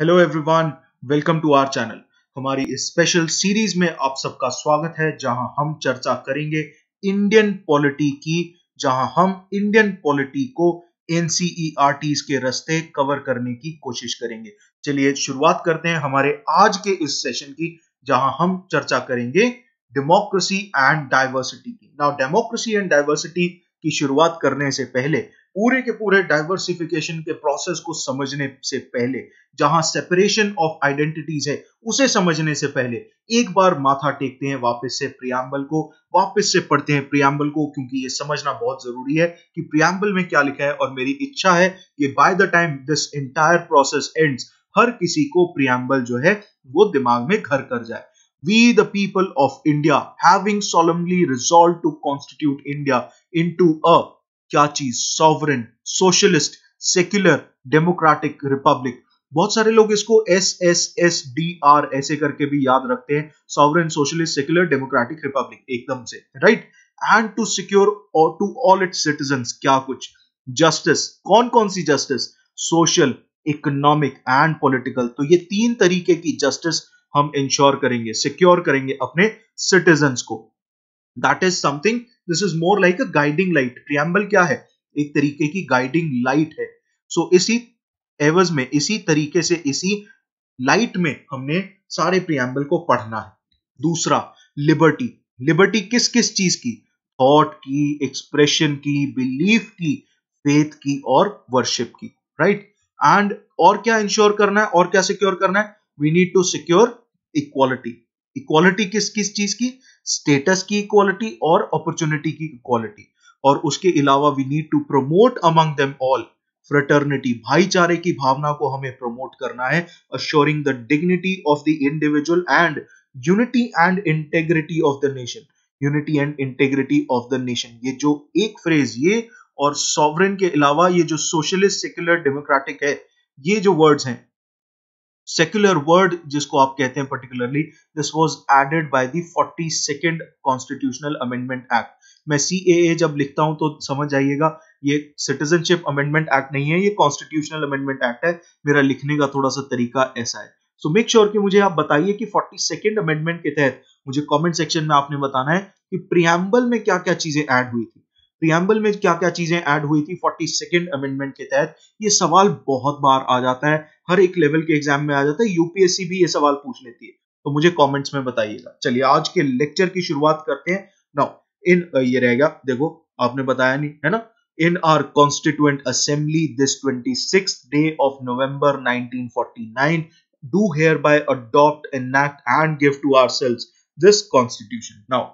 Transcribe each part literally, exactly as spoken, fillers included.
Hello everyone, welcome to our channel. हमारी इस special series में आप सबका स्वागत है, जहां हम चर्चा करेंगे इंडियन पॉलिटी की, जहां हम इंडियन पॉलिटी को एनसीईआरटी के रास्ते कवर करने की कोशिश करेंगे। चलिए शुरुआत करते हैं हमारे आज के इस सेशन की, जहां हम चर्चा करेंगे डेमोक्रेसी एंड डाइवर्सिटी की। नाउ डेमोक्रेसी एंड डाइवर्सिटी की शुरुआत करने से पहले, पूरे के पूरे डाइवर्सिफिकेशन के प्रोसेस को समझने से पहले, जहां सेपरेशन ऑफ आइडेंटिटीज है उसे समझने से पहले, एक बार माथा टेकते हैं वापस से प्रियम्बल को, वापस से पढ़ते हैं प्रियम्बल को, क्योंकि ये समझना बहुत जरूरी है कि प्रियम्बल में क्या लिखा है। और मेरी इच्छा है कि by the time this entire process ends, हर किसी को प्रियम्बल जो है वो दिमाग में घर कर जाए। We the people of India, having solemnly resolved to constitute India into a क्या चीज, sovereign, socialist, secular, democratic republic। बहुत सारे लोग इसको S S S D R ऐसे करके भी याद रखते हैं, sovereign, socialist, secular, democratic republic, एकदम से, right? And to secure to all its citizens क्या कुछ justice, कौन कौन सी justice, social, economic and political। तो ये तीन तरीके की justice हम इंश्योर करेंगे, सिक्योर करेंगे अपने सिटीजन्स को। That is something, this is more like a guiding light. Preamble क्या है, एक तरीके की गाइडिंग लाइट है। सो so, इसी एवज में, इसी तरीके से, इसी लाइट में हमने सारे प्रियम्बल को पढ़ना है। दूसरा, लिबर्टी। लिबर्टी किस किस चीज की, थॉट की, एक्सप्रेशन की, बिलीफ की, फेथ की और वर्शिप की, राइट right? एंड और क्या इंश्योर करना है, और क्या सिक्योर करना है, We need to secure equality। Equality किस किस चीज की, स्टेटस की equality और अपॉर्चुनिटी की equality। और उसके अलावा we need to promote among them all fraternity, भाईचारे की भावना को हमें प्रमोट करना है, assuring the dignity of the individual and unity and integrity of the nation, unity and integrity of the nation। ये जो एक फ्रेज, ये और सॉवरेन के अलावा ये जो सोशलिस्ट, सेक्युलर, डेमोक्रेटिक है, ये जो वर्ड्स हैं, सेक्युलर वर्ड जिसको आप कहते हैं particularly, this was added by the forty second constitutional amendment act. मैं C A A जब लिखता हूं तो समझ आइएगा, ये सिटीजनशिप अमेंडमेंट एक्ट नहीं है, ये कॉन्स्टिट्यूशनल अमेंडमेंट एक्ट है। मेरा लिखने का थोड़ा सा तरीका ऐसा है। सो मेक श्योर कि मुझे आप बताइए कि फोर्टी सेकंड अमेंडमेंट के तहत मुझे कॉमेंट सेक्शन में आपने बताना है कि प्रियम्बल में क्या क्या चीजें ऐड हुई थी, प्रियम्बल में क्या क्या चीजें ऐड हुई थी फोर्टी सेकंड अमेंडमेंट के तहत। ये सवाल बहुत बार आ जाता है, हर एक लेवल के एग्जाम में आ जाता है, यूपीएससी भी ये सवाल पूछ लेती है, तो मुझे कमेंट्स में बताइएगा। चलिए आज के लेक्चर की शुरुआत करते हैं। नाउ इन ये रहेगा, देखो आपने बताया नहीं है ना, in our constituent assembly this twenty sixth day of November nineteen forty nine do hereby adopt, enact and give to ourselves this constitution. Now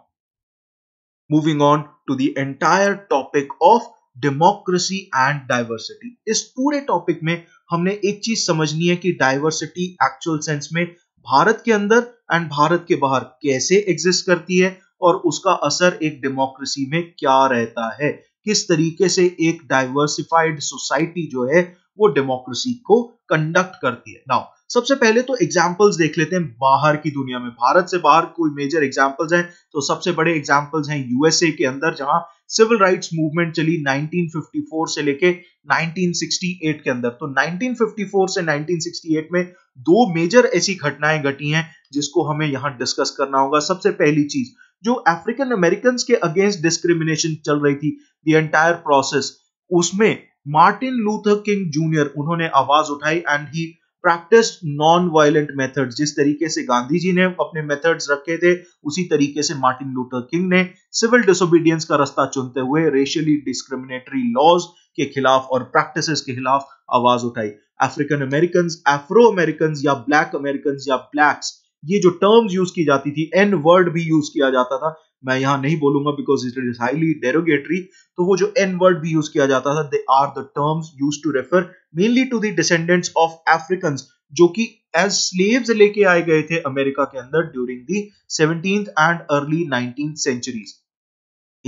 Moving on to the entire topic of democracy and diversity. इस पूरे topic में हमने एक चीज समझनी है कि diversity actual sense में भारत के अंदर एंड भारत के बाहर कैसे एग्जिस्ट करती है, और उसका असर एक डेमोक्रेसी में क्या रहता है, किस तरीके से एक डाइवर्सिफाइड सोसाइटी जो है वो डेमोक्रेसी को कंडक्ट करती है। नाउ सबसे पहले तो एग्जाम्पल्स देख लेते हैं बाहर की दुनिया में। भारत से बाहर कोई मेजर एग्जाम्पल्स हैं तो सबसे बड़े एग्जाम्पल्स हैं यूएसए के अंदर, जहां सिविल राइट्स मूवमेंट चली नाइनटीन फिफ्टी फोर से लेके नाइनटीन सिक्सटी एट के अंदर। तो नाइनटीन फिफ्टी फोर से नाइनटीन सिक्सटी एट में दो मेजर ऐसी घटनाएं घटी हैं जिसको हमें यहाँ डिस्कस करना होगा। सबसे पहली चीज, जो अफ्रीकन अमेरिकन के अगेंस्ट डिस्क्रिमिनेशन चल रही थी, द एंटायर प्रोसेस, उसमें मार्टिन लूथर किंग जूनियर, उन्होंने आवाज उठाई and he practised non violent methods. जिस तरीके से गांधी जी ने अपने मेथड्स रखे थे, उसी तरीके से मार्टिन लूथर किंग ने सिविल डिसोबीडियंस का रास्ता चुनते हुए रेशियली डिस्क्रिमिनेटरी लॉज के खिलाफ और प्रैक्टिसेस के खिलाफ आवाज उठाई। अफ्रीकन अमेरिकन, एफ्रो अमेरिकन या ब्लैक अमेरिकन या ब्लैक्स, ये जो टर्म्स यूज की जाती थी, एन वर्ड भी यूज किया जाता था, मैं यहाँ नहीं बोलूंगा because it is highly derogatory. तो वो जो एन वर्ड भी यूज किया जाता था, they are the terms used to refer mainly to the descendants of Africans, जो कि एज स्लेव्स लेके आए गए थे अमेरिका के अंदर during the seventeenth and early nineteenth centuries.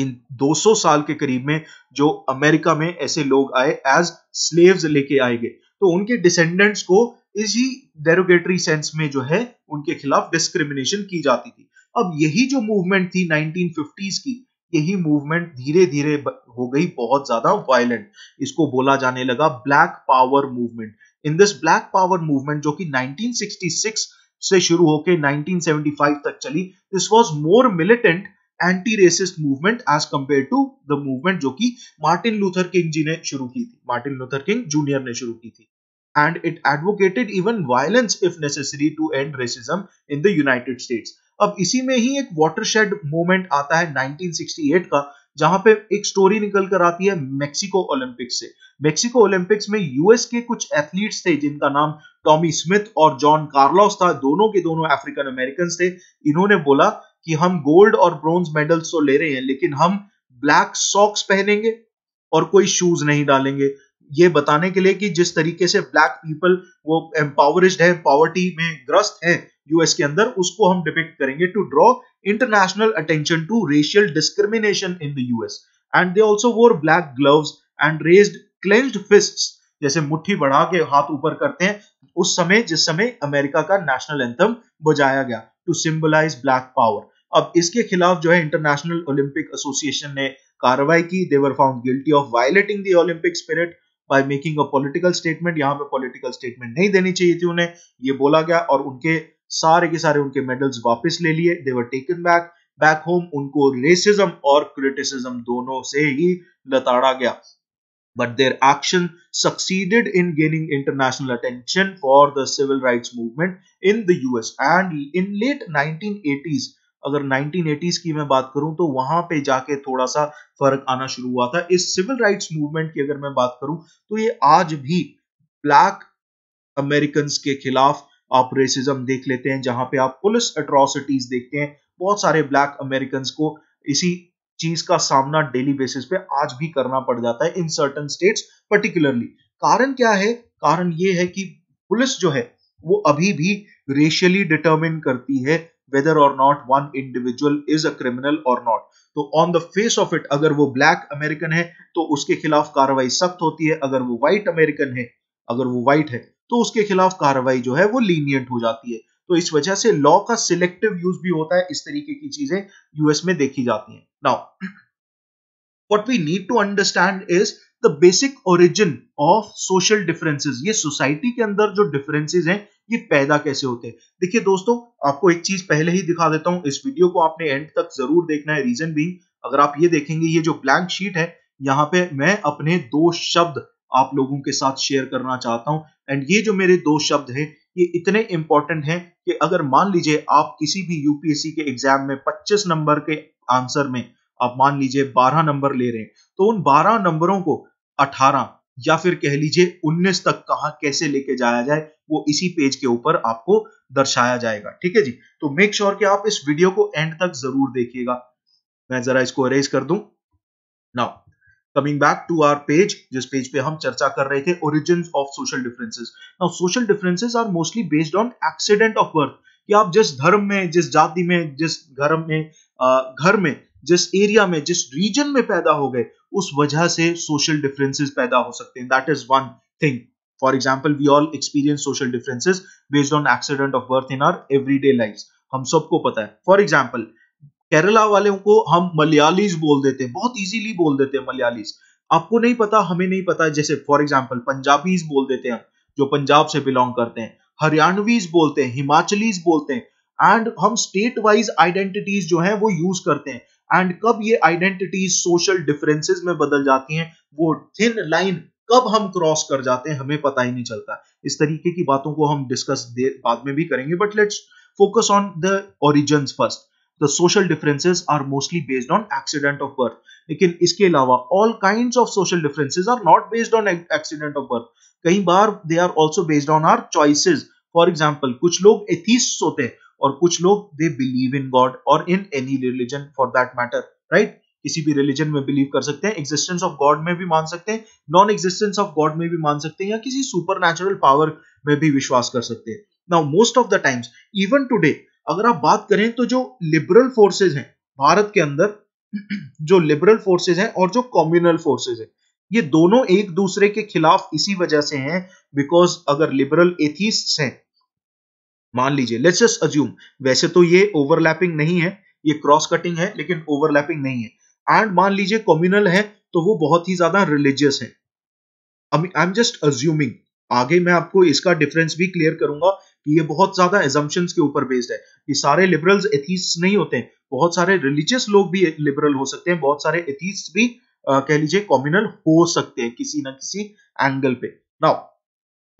इन दो सौ साल के करीब में जो अमेरिका में ऐसे लोग आए एज स्लेव्स लेके आए गए, तो उनके डिसेंडेंट्स को इसी डेरोगेटरी सेंस में जो है उनके खिलाफ डिस्क्रिमिनेशन की जाती थी। अब यही जो मूवमेंट थी नाइनटीन फिफ्टीज की, यही मूवमेंट धीरे धीरे हो गई बहुत ज्यादा वायलेंट। इसको बोला जाने लगा black power movement. In this black power movement जो कि नाइनटीन सिक्सटी सिक्स से शुरू होकर नाइनटीन सेवेंटी फाइव तक चली, this was more militant anti racist movement as compare to the movement जो कि मार्टिन लूथर किंग जी ने शुरू की थी, मार्टिन लूथर किंग जूनियर ने शुरू की थी। And it advocated even violence if necessary to end racism in the United States. अब इसी में ही एक watershed moment आता है नाइनटीन सिक्सटी एट का, जहां पे एक स्टोरी निकल कर आती है मेक्सिको ओलंपिक्स से। मेक्सिको ओलंपिक्स में यूएस के कुछ एथलीट्स थे जिनका नाम टॉमी स्मिथ और जॉन कार्लोस था, दोनों के दोनों अफ्रीकन अमेरिकन थे। इन्होंने बोला कि हम गोल्ड और ब्रोंज मेडल्स तो ले रहे हैं, लेकिन हम ब्लैक सॉक्स पहनेंगे और कोई शूज नहीं डालेंगे, ये बताने के लिए कि जिस तरीके से ब्लैक पीपल वो एम्पावरिज्ड है, पॉवर्टी में ग्रस्त है यूएस के अंदर, उसको हम डिपिक्ट करेंगे to draw international attention to racial discrimination in the US. And they also wore black gloves and raised clenched fists, जैसे मुट्ठी बढ़ा के हाथ ऊपर करते हैं उस समय जिस समय अमेरिका का नेशनल एंथम बजाया गया, टू सिंबलाइज ब्लैक पावर। अब इसके खिलाफ जो है इंटरनेशनल ओलंपिक एसोसिएशन ने कार्रवाई की। They were found guilty of violating the Olympic spirit By making a political statement, यहाँ पे political statement नहीं देनी चाहिए थी उन्हें, ये बोला गया और उनके सारे के सारे उनके मेडल्स वापस ले लिए। They were taken back back home, उनको racism और criticism दोनों से ही लताड़ा गया। But their action succeeded in gaining international attention for the civil rights movement in the U S and in late nineteen eighties. अगर nineteen eighties की मैं बात करूं तो वहां पे जाके थोड़ा सा फर्क आना शुरू हुआ था। इस सिविल राइट्स मूवमेंट की अगर मैं बात करूं तो ये आज भी ब्लैक अमेरिकन्स के खिलाफ आप रेसिज्म देख लेते हैं, जहां पे आप पुलिस एट्रॉसिटीज देखते हैं। बहुत सारे ब्लैक अमेरिकन्स को इसी चीज का सामना डेली बेसिस पे आज भी करना पड़ जाता है इन सर्टन स्टेट्स पर्टिकुलरली। कारण क्या है? कारण ये है कि पुलिस जो है वो अभी भी रेशियली डिटर्मिन करती है whether or not one individual is a criminal or not. तो on the face of it, अगर वो black American है तो उसके खिलाफ कार्रवाई सख्त होती है, अगर वो white American है, अगर वो white है तो उसके खिलाफ कार्रवाई जो है वो lenient हो जाती है। तो इस वजह से law का selective use भी होता है, इस तरीके की चीजें U S में देखी जाती हैं। Now, what we need to understand is the basic origin of social differences. ये society के अंदर जो differences हैं ये पैदा कैसे होते हैं। देखिए दोस्तों, आपको एक चीज पहले ही दिखा देता हूं, इस वीडियो को आपने एंड तक जरूर देखना है। रीजन भी अगर आप ये देखेंगे, ये जो ब्लैंक शीट है यहाँ पे मैं अपने दो शब्द आप लोगों के साथ शेयर करना चाहता हूं। एंड ये जो मेरे दो शब्द हैं ये इतने इंपॉर्टेंट हैं कि अगर मान लीजिए आप किसी भी यूपीएससी के एग्जाम में पच्चीस नंबर के आंसर में आप मान लीजिए बारह नंबर ले रहे हैं, तो उन बारह नंबरों को अठारह या फिर कह लीजिए उन्नीस तक कहां कैसे लेके जाया जाए वो इसी पेज के ऊपर आपको दर्शाया जाएगा। ठीक है जी, तो मेक श्योर कि आप इस वीडियो को एंड तक जरूर देखिएगा। मैं जरा इसको अरेज कर दूं। Now coming back to our page, जिस पेज पे हम चर्चा कर रहे थे origins of social differences. Now social differences are mostly based on accident of birth, कि आप जिस धर्म में, जिस जाति में, जिस घर में घर में जिस एरिया में, जिस रीजन में पैदा हो गए, उस वजह से सोशल डिफरेंसेस पैदा हो सकते हैं। That is one thing. For example, we all experience social differences based on accident of birth in our everyday lives. हम सबको पता है। For example, केरला वालों को हम मलयालीज बोल देते हैं, बहुत easily बोल देते हैं मलयालीज। आपको नहीं पता, हमें नहीं पता। जैसे for example, पंजाबीज बोल देते हैं जो पंजाब से belong करते हैं, हरियाणवीज बोलते हैं, हिमाचलीज बोलते हैं। एंड हम स्टेट वाइज आइडेंटिटीज जो है वो यूज करते हैं। एंड कब ये आइडेंटिटीज सोशल डिफरेंसेज में बदल जाती हैं, वो थिन लाइन कब हम क्रॉस कर जाते हैं हमें पता ही नहीं चलता। इस तरीके की बातों को हम डिस्कस बाद में भी करेंगे, but let's focus on the origins first. The social differences are mostly based on accident of birth, लेकिन इसके अलावा all kinds of social differences are not based on accident of birth. कई बार they are also based on our choices. For example, कुछ लोग atheist होते हैं और कुछ लोग दे बिलीव इन गॉड और in any religion for that matter, right. किसी भी रिलीजन में बिलीव कर सकते हैं, एग्जिस्टेंस ऑफ गॉड में भी मान सकते हैं, नॉन एग्जिस्टेंस ऑफ गॉड में भी मान सकते हैं, या किसी सुपरनैचुरल पावर में भी विश्वास कर सकते हैं। Now most of the times even today अगर आप बात करें तो जो लिबरल फोर्सेस हैं भारत के अंदर, जो लिबरल फोर्सेस हैं और जो कॉम्युनल फोर्सेस हैं, ये दोनों एक दूसरे के खिलाफ इसी वजह से हैं। बिकॉज अगर लिबरल एथीस्ट्स हैं, मान लीजिए, लेट्स जस्ट अज्यूम, वैसे तो ये ओवरलैपिंग नहीं है, ये क्रॉस कटिंग है लेकिन ओवरलैपिंग नहीं है। एंड मान लीजिए कम्युनल है तो वो बहुत ही ज्यादा रिलीजियस है। आई एम जस्ट अज्यूमिंग, आगे मैं आपको इसका डिफरेंस भी क्लियर करूंगा कि ये बहुत ज्यादा एजम्पशंस के ऊपर बेस्ड है। ये सारे लिबरल्स एथीस्ट नहीं होते हैं, बहुत सारे रिलीजियस लोग भी लिबरल हो सकते हैं, बहुत सारे एथीस्ट भी आ, कह लीजिए कम्युनल हो सकते हैं किसी ना किसी एंगल पे नाउ,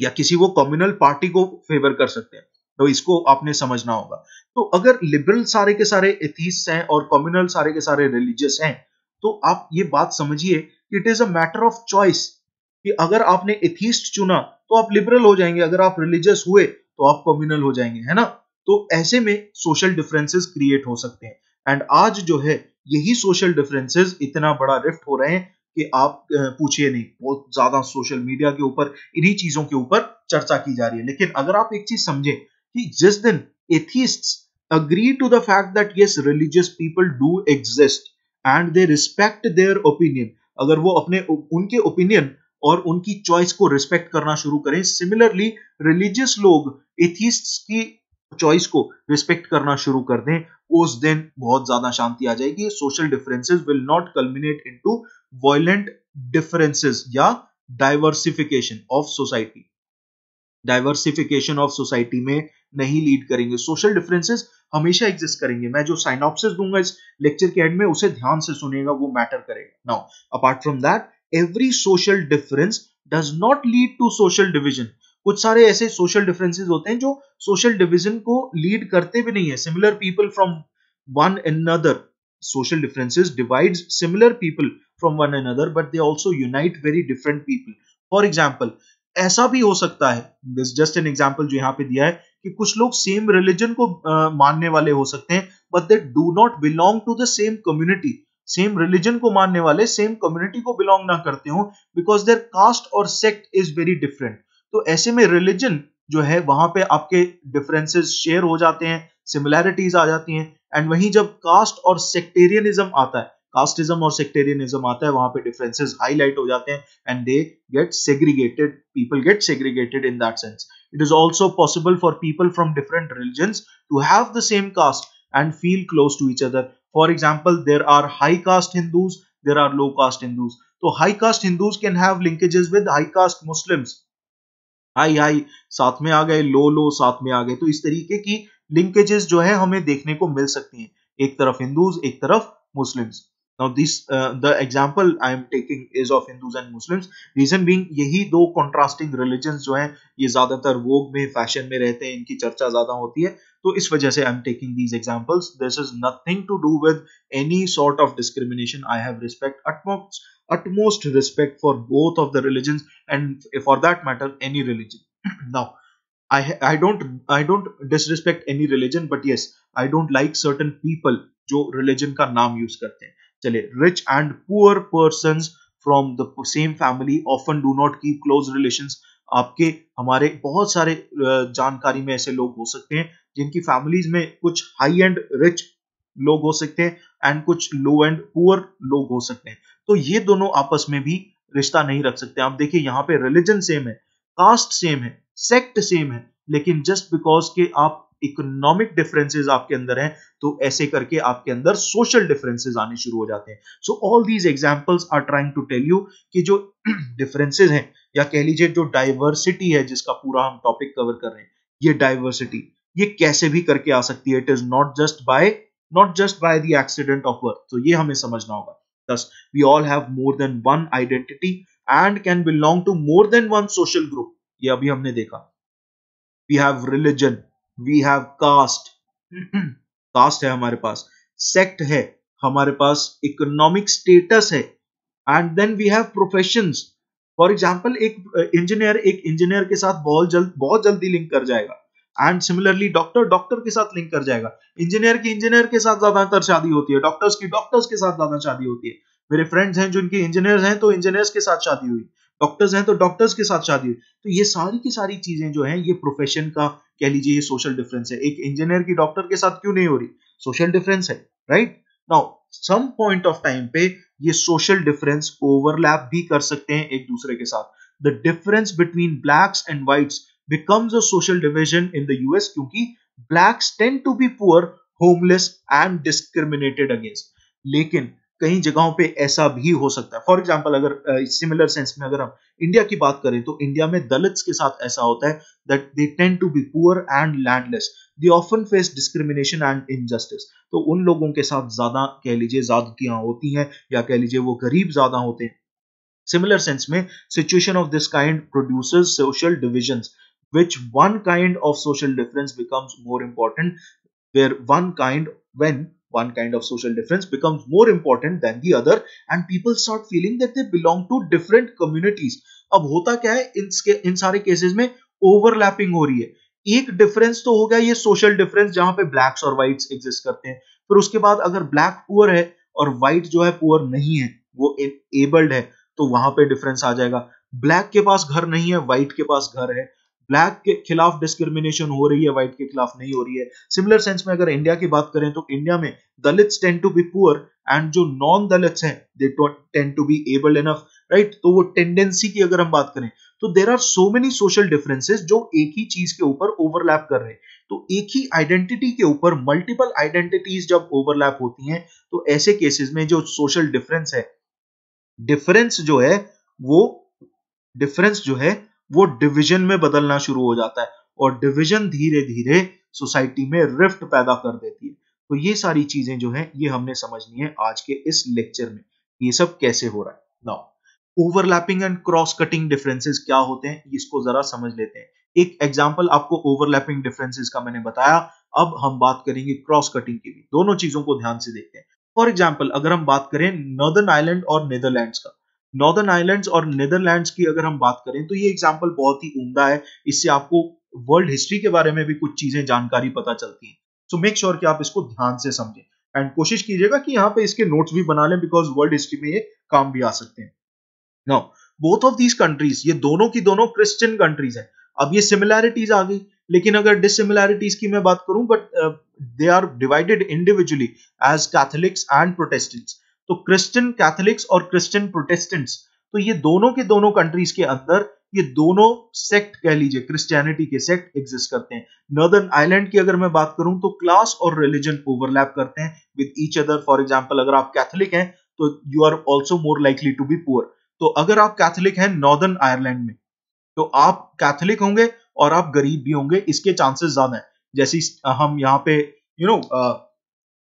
या किसी वो कम्युनल पार्टी को फेवर कर सकते हैं, तो इसको आपने समझना होगा। तो अगर लिबरल सारे के सारे एथीस्ट हैं और कम्युनल सारे के सारे रिलीजियस हैं, तो आप ये बात समझिए कि it is a matter of choice कि अगर आपने एथीस्ट चुना तो आप लिबरल हो जाएंगे, अगर आप रिलीजियस हुए तो आप कम्युनल हो जाएंगे, है ना। तो ऐसे में सोशल डिफरेंसेस क्रिएट हो सकते हैं, एंड आज जो है यही सोशल डिफरेंसेस इतना बड़ा रिफ्ट हो रहे हैं कि आप पूछिए नहीं। बहुत ज्यादा सोशल मीडिया के ऊपर, इन्हीं चीजों के ऊपर चर्चा की जा रही है। लेकिन अगर आप एक चीज समझें कि जिस दिन एथीस्ट्स agree to the fact that yes, religious people do exist and they respect their opinion, अगर वो अपने उनके ओपिनियन और उनकी चॉइस को रिस्पेक्ट करना शुरू करें, सिमिलरली रिलीजियस लोग एथीस्ट्स की चॉइस को रिस्पेक्ट करना शुरू कर दें, उस दिन बहुत ज्यादा शांति आ जाएगी। Social differences will not culminate into violent differences या diversification of society, diversification of society में नहीं लीड करेंगे। सोशल डिफरेंसेस हमेशा एग्जिस्ट करेंगे। मैं जो साइनॉप्सिस दूंगा इस लेक्चर के एंड में, उसे ध्यान से सुनिएगा, वो मैटर करेगा। Now apart from that, every social difference does not lead to social division. कुछ सारे ऐसे social differences होते हैं जो social division को lead करते भी नहीं है। Similar people from one another, social differences divides similar people from one another, but they also unite very different people. For example, ऐसा भी हो सकता है, this is just an example जो यहाँ पे दिया है, कि कुछ लोग same religion को uh, मानने वाले हो सकते हैं, but they do not belong to the same community. Same religion को मानने वाले सेम कम्युनिटी को बिलोंग ना करते हो, बिकॉज देयर कास्ट और सेक्ट इज वेरी डिफरेंट। तो ऐसे में रिलीजन जो है वहां पे आपके डिफरेंसेस शेयर हो जाते हैं, सिमिलैरिटीज आ जाती हैं, एंड वहीं जब कास्ट और सेक्टेरियनिज्म आता है, कास्टिज्म और सेक्टेरियनिज्म आता है, वहां पे डिफरेंसेस हाईलाइट हो जाते हैं, and they get segregated, people get segregated in that sense. It is also possible for people from different religions to have the same caste and feel close to each other. For example, there are high caste Hindus, there are low caste Hindus. So high caste Hindus can have linkages with high caste Muslims. High high साथ में आ गए, low low साथ में आ गए। तो इस तरीके की linkages जो है हमें देखने को मिल सकती हैं। एक तरफ Hindus, एक तरफ Muslims. Now this uh, the example I am taking is of Hindus and Muslims. Reason being, यही दो contrasting religions जो हैं ये ज्यादातर vogue में, fashion में रहते हैं, इनकी चर्चा ज्यादा होती है। तो इस वजह से I am taking these examples. This is nothing to do with any sort of discrimination. I have respect, utmost utmost respect for both of the religions and for that matter any religion. Now I I don't I don't disrespect any religion, but yes I don't like certain people जो religion का नाम use करते हैं। चलिए, rich and poor persons from the same family often do not keep close relations. आपके हमारे बहुत सारे जानकारी में ऐसे लोग हो सकते हैं जिनकी फैमिलीज में कुछ हाई एंड रिच लोग हो सकते हैं एंड कुछ लो एंड पुअर लोग हो सकते हैं, तो ये दोनों आपस में भी रिश्ता नहीं रख सकते। आप देखिए, यहाँ पे रिलीजन सेम है, कास्ट सेम है, सेक्ट सेम है, लेकिन जस्ट बिकॉज के आप इकोनॉमिक डिफरेंसेस आपके अंदर हैं, तो ऐसे करके आपके अंदर सोशल डिफरेंसेस आने शुरू हो जाते हैं। So all these examples are trying to tell you कि जो डिफरेंसेस हैं, या कह लीजिए जो डाइवर्सिटी है, जिसका पूरा हम टॉपिक कवर कर रहे हैं, ये डाइवर्सिटी ये कैसे भी करके आ सकती है। It is not just by not just by the accident of birth. तो ये हमें समझना होगा। Thus, we all have more than one identity and can belong to more than one social group. ये अभी हमने देखा। We have religion, we have caste, caste है हमारे पास, sect है हमारे पास, economic status है, and then we have professions. For example, एक इंजीनियर एक इंजीनियर के साथ बहुत जल्द बहुत जल्दी लिंक कर जाएगा, एंड सिमिलरली डॉक्टर डॉक्टर के साथ लिंक कर जाएगा। इंजीनियर की इंजीनियर के साथ ज्यादातर शादी होती है, डॉक्टर्स की डॉक्टर्स के साथ ज्यादा शादी होती है। मेरे फ्रेंड्स हैं जो इनके इंजीनियर्स हैं, तो इंजीनियर्स के साथ शादी हुई, डॉक्टर्स हैं तो डॉक्टर्स के साथ शादी हुई। तो ये सारी की सारी चीजें जो है, ये प्रोफेशन का कह लीजिए ये सोशल डिफरेंस है। एक इंजीनियर की डॉक्टर के साथ क्यों नहीं हो रही? सोशल डिफरेंस है, right. Now some point of time पे ये सोशल डिफरेंस ओवरलैप भी कर सकते हैं एक दूसरे के साथ। The difference between blacks and whites becomes a social division in the U S क्योंकि blacks tend to be poor, homeless and discriminated against. लेकिन कई जगहों पे ऐसा भी हो सकता है। फॉर एग्जाम्पल अगर सिमिलर सेंस में अगर हम इंडिया की बात करें तो इंडिया में दलित्स के साथ ऐसा होता है that they tend to be poor and landless, they often face discrimination and injustice. तो उन लोगों के साथ ज्यादा कह लीजिए ज्यादतियां होती हैं या कह लीजिए वो गरीब ज्यादा होते हैं। सिमिलर सेंस में situation of this kind produces social divisions which one kind of social difference becomes more important where one kind when one kind of social difference becomes more important than the other and people start feeling that they belong to different communities। अब होता क्या है इसके इन सारे cases में overlapping हो रही है। एक डिफरेंस तो हो गया ये सोशल डिफरेंस जहां पे ब्लैक्स और व्हाइट्स एग्जिस्ट करते हैं, फिर उसके बाद अगर ब्लैक पुअर है और व्हाइट जो है पुअर नहीं है वो एबल्ड है तो वहां पे डिफरेंस आ जाएगा। ब्लैक के पास घर नहीं है, व्हाइट के पास घर है। ब्लैक के खिलाफ डिस्क्रिमिनेशन हो रही है, व्हाइट के खिलाफ नहीं हो रही है। सिमिलर सेंस में अगर इंडिया की बात करें तो इंडिया में Dalits tend to be poor and जो नॉन दलित्स हैं they tend to be able enough, right. तो वो टेंडेंसी की अगर हम बात करें तो there are so many social differences जो एक ही चीज के ऊपर ओवरलैप कर रहे हैं। तो एक ही आइडेंटिटी के ऊपर मल्टीपल आइडेंटिटीज जब ओवरलैप होती हैं तो ऐसे केसेस में जो सोशल डिफरेंस है डिफरेंस जो है वो डिफरेंस जो है वो डिवीजन में बदलना शुरू हो जाता है और डिवीजन धीरे धीरे सोसाइटी में रिफ्ट पैदा कर देती है। तो ये सारी चीजें जो हैं ये हमने समझनी है आज के इस लेक्चर में, ये सब कैसे हो रहा है। Now overlapping and cross cutting differences क्या होते हैं इसको जरा समझ लेते हैं। एक एग्जांपल आपको ओवरलैपिंग डिफरेंसेस का मैंने बताया, अब हम बात करेंगे क्रॉस कटिंग की भी। दोनों चीजों को ध्यान से देखते हैं। फॉर एग्जाम्पल अगर हम बात करें नॉर्दर्न आयरलैंड और नीदरलैंड्स का, नॉर्दर्न आयरलैंड और नीदरलैंड्स की अगर हम बात करें तो ये एग्जांपल बहुत ही उम्दा है, इससे आपको वर्ल्ड हिस्ट्री के बारे में भी कुछ चीजें जानकारी पता चलती हैं। सो मेक श्योर कि आप इसको ध्यान से समझें एंड कोशिश कीजिएगा कि यहाँ पे इसके नोट्स भी बना लें बिकॉज वर्ल्ड हिस्ट्री में ये काम भी आ सकते हैं। Now both of these countries, ये दोनों की दोनों क्रिश्चियन कंट्रीज हैं। अब ये सिमिलैरिटीज आ गई, लेकिन अगर डिसिमिलैरिटीज की मैं बात करूं but they are divided individually as Catholics and Protestants. तो क्रिश्चियन कैथोलिक्स और क्रिश्चियन प्रोटेस्टेंट्स, तो ये दोनों के दोनों कंट्रीज के अंदर ये दोनों सेक्ट कह लीजिए क्रिश्चियनिटी के सेक्ट एग्जिस्ट करते हैं। नॉर्दर्न आयरलैंड की अगर मैं बात करूं तो क्लास और रिलीजन ओवरलैप करते हैं with each other. For example अगर आप कैथोलिक हैं तो you are also more likely to be poor. तो अगर आप कैथोलिक हैं नॉर्दर्न आयरलैंड में तो आप कैथोलिक होंगे और आप गरीब भी होंगे, इसके चांसेस ज्यादा है। जैसे हम यहाँ पे यू you नो know,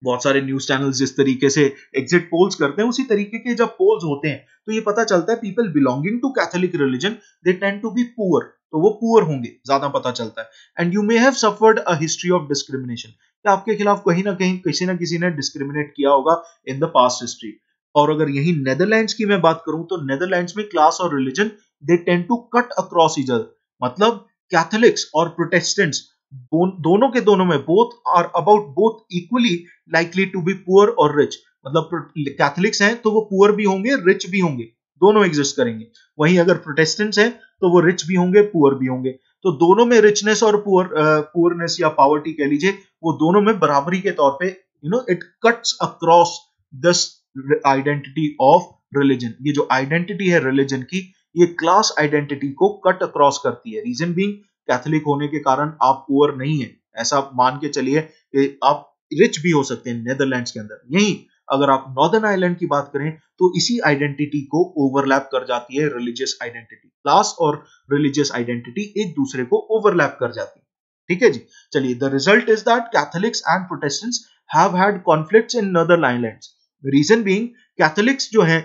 बहुत सारे न्यूज चैनल्स जिस तरीके से एग्जिट पोल्स करते हैं उसी तरीके के जब पोल्स होते हैं तो ये पता चलता है people belonging to Catholic religion they tend to be poor, तो वो पुअर होंगे ज्यादा पता चलता है। And you may have suffered a history of discrimination, कि आपके खिलाफ कहीं ना कहीं किसी ना किसी ने डिस्क्रिमिनेट किया होगा इन द पास्ट हिस्ट्री। और अगर यही नेदरलैंड्स की मैं बात करूं तो नेदरलैंड्स में क्लास और religion they tend to cut across each other, मतलब कैथोलिक्स और प्रोटेस्टेंट्स दोनों के दोनों में both are about both equally likely to be poor और रिच, मतलब कैथोलिक्स हैं तो वो पुअर भी होंगे रिच भी होंगे, दोनों एग्जिस्ट करेंगे। वहीं अगर प्रोटेस्टेंट्स हैं तो वो रिच भी होंगे पुअर भी होंगे। तो दोनों में रिचनेस और पुअर पुअरनेस या पॉवर्टी कह लीजिए वो दोनों में बराबरी के तौर पे you know it cuts across this identity of religion. ये जो आइडेंटिटी है रिलीजन की ये क्लास आइडेंटिटी को कट अक्रॉस करती है। रीजन बीइंग कैथोलिक होने के कारण आप पुअर नहीं है, ऐसा आप मान के चलिए कि आप रिच भी हो सकते हैं नेदरलैंड्स के अंदर। यहीं अगर आप नॉर्दर्न आयरलैंड की बात करें तो इसी आइडेंटिटी को ओवरलैप कर जाती है रिलीजियस आइडेंटिटी, क्लास और रिलीजियस आइडेंटिटी एक दूसरे को ओवरलैप कर जाती है। ठीक है जी, चलिए। The result is that Catholics and Protestants have had conflicts in northern Ireland. Reason being Catholics जो है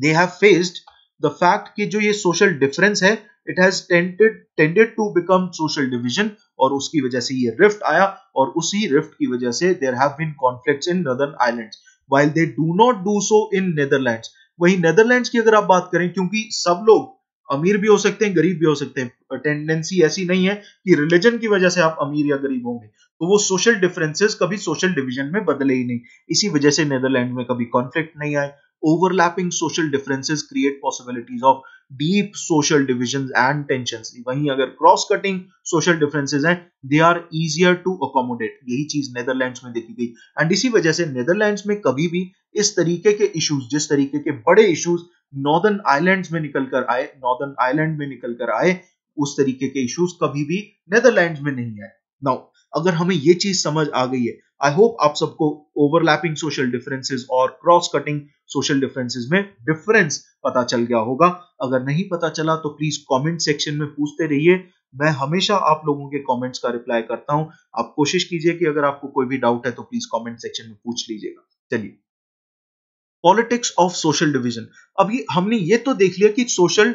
they have faced the fact कि जो ये सोशल डिफरेंस है it has tended tended to become social division, और उसकी वजह से ये रिफ्ट आया और उसी रिफ्ट की वजह से there have been conflicts in northern Irelands while they do not do so in Netherlands. वही नेदरलैंड्स की अगर आप बात करें, क्योंकि सब लोग अमीर भी हो सकते हैं गरीब भी हो सकते हैं, टेंडेंसी ऐसी नहीं है कि रिलीजन की वजह से आप अमीर या गरीब होंगे, तो वो सोशल डिफरेंसेस कभी सोशल डिवीजन में बदले ही नहीं। इसी वजह से नेदरलैंड में कभी कॉन्फ्लिक्ट नहीं आए। Overlapping social differences create possibilities of deep social divisions and tensions. वहीं अगर cross-cutting social differences हैं, they are easier to accommodate. यही चीज Netherlands में देखी गई and इसी वजह से Netherlands में कभी भी इस तरीके के issues, जिस तरीके के बड़े issues Northern Ireland में निकल कर आए, Northern Ireland में निकल कर आए, उस तरीके के issues कभी भी Netherlands में नहीं आए। Now अगर हमें ये चीज समझ आ गई है, आई होप आप सबको ओवरलैपिंग सोशल डिफरेंसेस और क्रॉस कटिंग सोशल डिफरेंसेस में डिफरेंस पता चल गया होगा। अगर नहीं पता चला तो प्लीज कमेंट सेक्शन में पूछते रहिए, मैं हमेशा आप लोगों के कमेंट्स का रिप्लाई करता हूं। आप कोशिश कीजिए कि अगर आपको कोई भी डाउट है तो प्लीज कमेंट सेक्शन में पूछ लीजिएगा। चलिए, पॉलिटिक्स ऑफ सोशल डिविजन। अभी हमने ये तो देख लिया कि सोशल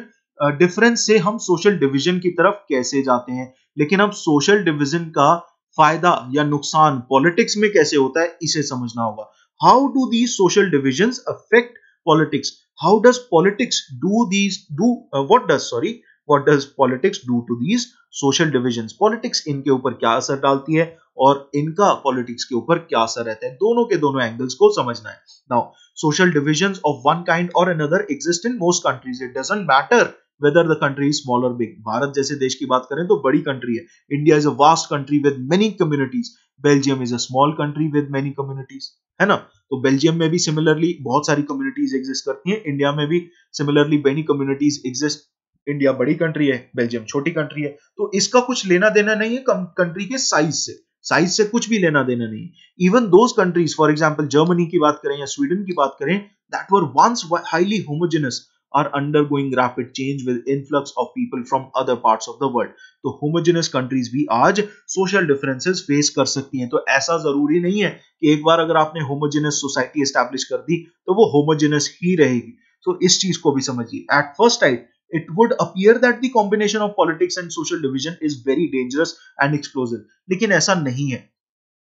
डिफरेंस से हम सोशल डिविजन की तरफ कैसे जाते हैं, लेकिन अब सोशल डिविजन का फायदा या नुकसान पॉलिटिक्स में कैसे होता है इसे समझना होगा। How do these social divisions affect politics? How does politics do these do what does sorry What does politics do to these social divisions? Politics इनके ऊपर क्या असर डालती है और इनका पॉलिटिक्स के ऊपर क्या असर रहता है, दोनों के दोनों एंगल्स को समझना है। Now, social divisions of one kind or another exist in most countries. It doesn't matter whether the country is small or big. Bharat जैसे देश की बात करें तो बड़ी कंट्री है। India is a vast country with many communities. Belgium is a small country with many communities. है ना, तो बेल्जियम में भी सिमिलरली बहुत सारी कम्युनिटीज एग्जिस्ट करती हैं, इंडिया में भी similarly many communities exist. India बड़ी कंट्री है, बेल्जियम छोटी कंट्री है, तो इसका कुछ लेना देना नहीं है कंट्री के साइज से। साइज से कुछ भी लेना देना नहीं। Even those countries, for example Germany की बात करें या स्वीडन की बात करें, that were once highly homogeneous are undergoing rapid change with influx of people from other parts of the world. तो होमोजेनस कंट्रीज भी आज सोशल डिफरेंसेस फेस कर सकती हैं। तो ऐसा जरूरी नहीं है कि एक बार अगर आपने होमोजेनस सोसाइटी एस्टैब्लिश कर दी तो वो होमोजेनस ही रहेगी। तो इस चीज को भी समझिए। At first sight it would appear that the combination of politics and social division is very dangerous and explosive. लेकिन ऐसा नहीं है,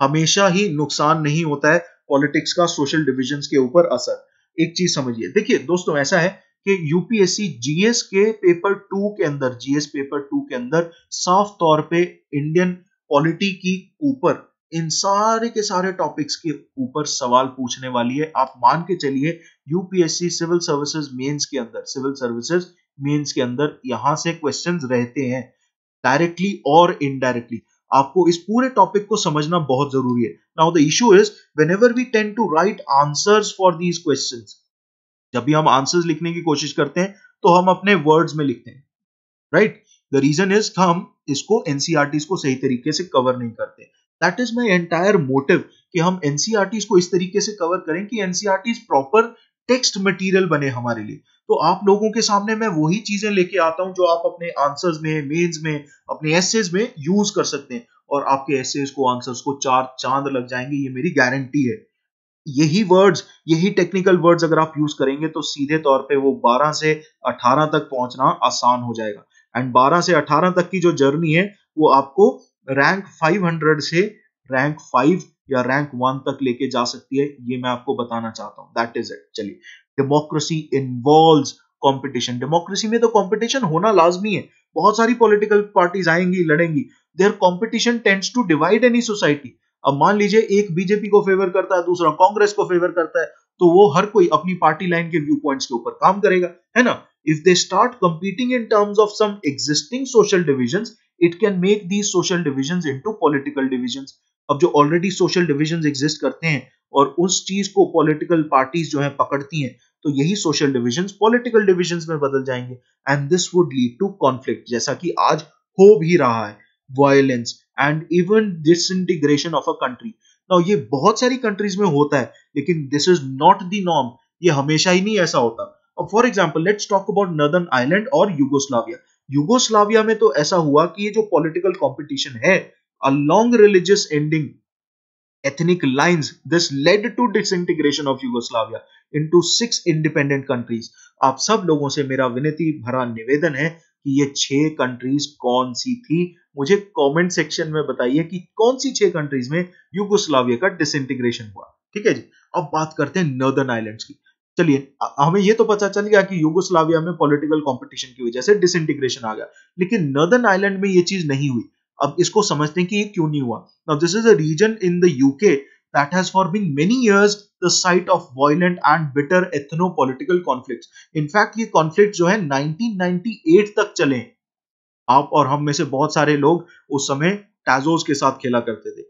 हमेशा ही नुकसान नहीं होता है पॉलिटिक्स का सोशल डिविजन्स के ऊपर असर। एक चीज समझिए, देखिए दोस्तों, ऐसा है कि यूपीएससी जीएस के पेपर टू के अंदर जीएस पेपर टू के अंदर साफ तौर पे इंडियन पॉलिटी की ऊपर इन सारे के सारे टॉपिक्स के ऊपर सवाल पूछने वाली है। आप मान के चलिए यूपीएससी सिविल सर्विसेज मेंस के अंदर सिविल सर्विसेज मेंस के अंदर यहां से क्वेश्चंस रहते हैं डायरेक्टली और इनडायरेक्टली। आपको इस पूरे टॉपिक को समझना बहुत जरूरी है। Now the issue is whenever we tend to write answers for these questions, जब भी हम आंसर्स लिखने की कोशिश करते हैं तो हम अपने वर्ड्स में लिखते हैं, राइट? द रीजन इज हम इसको एनसीईआरटीज को सही तरीके से कवर नहीं करते। That is my entire motive कि हम एनसीईआरटीज को इस तरीके से कवर करें कि एनसीईआरटीज प्रॉपर टेक्स्ट मटेरियल बने हमारे लिए। तो आप लोगों के सामने मैं वही चीजें लेके आता हूं जो आप अपने आंसर्स में, मेंस में, अपने एसेज में यूज कर सकते हैं, और आपके एसेज को, आंसर्स को चार चांद लग जाएंगे, ये मेरी गारंटी है। यही वर्ड्स, यही टेक्निकल वर्ड्स अगर आप यूज करेंगे तो सीधे तौर पे वो बारह से अठारह तक पहुंचना आसान हो जाएगा। एंड बारह से अठारह तक की जो जर्नी है वो आपको रैंक पाँच सौ से रैंक पाँच या रैंक एक तक लेके जा सकती है, ये मैं आपको बताना चाहता हूं। That is it. चलिए, डेमोक्रेसी इन्वॉल्व्स कंपटीशन। डेमोक्रेसी में तो कंपटीशन होना लाजमी है, बहुत सारी पॉलिटिकल पार्टीज आएंगी, लड़ेंगी। Their competition tends to divide any society. अब मान लीजिए एक बीजेपी को फेवर करता है, दूसरा कांग्रेस को फेवर करता है, तो वो हर कोई अपनी पार्टी लाइन के व्यू पॉइंट्स के ऊपर काम करेगा, है ना? If they start competing in terms of some existing social divisions, it can make these social divisions into political divisions. अब जो ऑलरेडी सोशल डिविजन्स एग्जिस्ट करते हैं और उस चीज को पॉलिटिकल पार्टीज जो है पकड़ती हैं, तो यही सोशल डिविजन्स पॉलिटिकल डिविजन्स में बदल जाएंगे। And this would lead to conflict, जैसा कि आज हो भी रहा है, violence and even disintegration of a country. Now ये बहुत सारी कंट्रीज में होता है, लेकिन this is not the norm, ये हमेशा ही नहीं ऐसा होता। अब for example let's talk about northern Ireland और यूगोस्लाविया। यूगोस्लाविया में तो ऐसा हुआ कि ये जो पॉलिटिकल कंपटीशन है along religious ending ethnic lines, this led to disintegration of Yugoslavia into six independent countries. आप सब लोगों से मेरा विनती भरा निवेदन है कि ये छह कंट्रीज कौन सी थी, मुझे कमेंट सेक्शन में बताइए कि कौन सी छह कंट्रीज में यूगोस्लाविया का डिसइंटीग्रेशन हुआ। ठीक है जी, अब बात करते हैं नॉर्दर्न आयरलैंड की। चलिए, हमें यह तो पता चल गया कि यूगोस्लाविया में पॉलिटिकल कंपटीशन की वजह से डिसइंटीग्रेशन आ गया, लेकिन नॉर्दर्न आयरलैंड में यह चीज नहीं हुई। अब इसको समझते हैं कि ये क्यों नहीं हुआ। Now this is a reason in the UK that has for being many years the site of violent and bitter ethno political conflicts. In fact ये कॉन्फ्लिक्ट जो है नाइनटीन नाइंटी एट तक चले। आप और हम में से बहुत सारे लोग उस समय टैजोस के साथ खेला करते थे।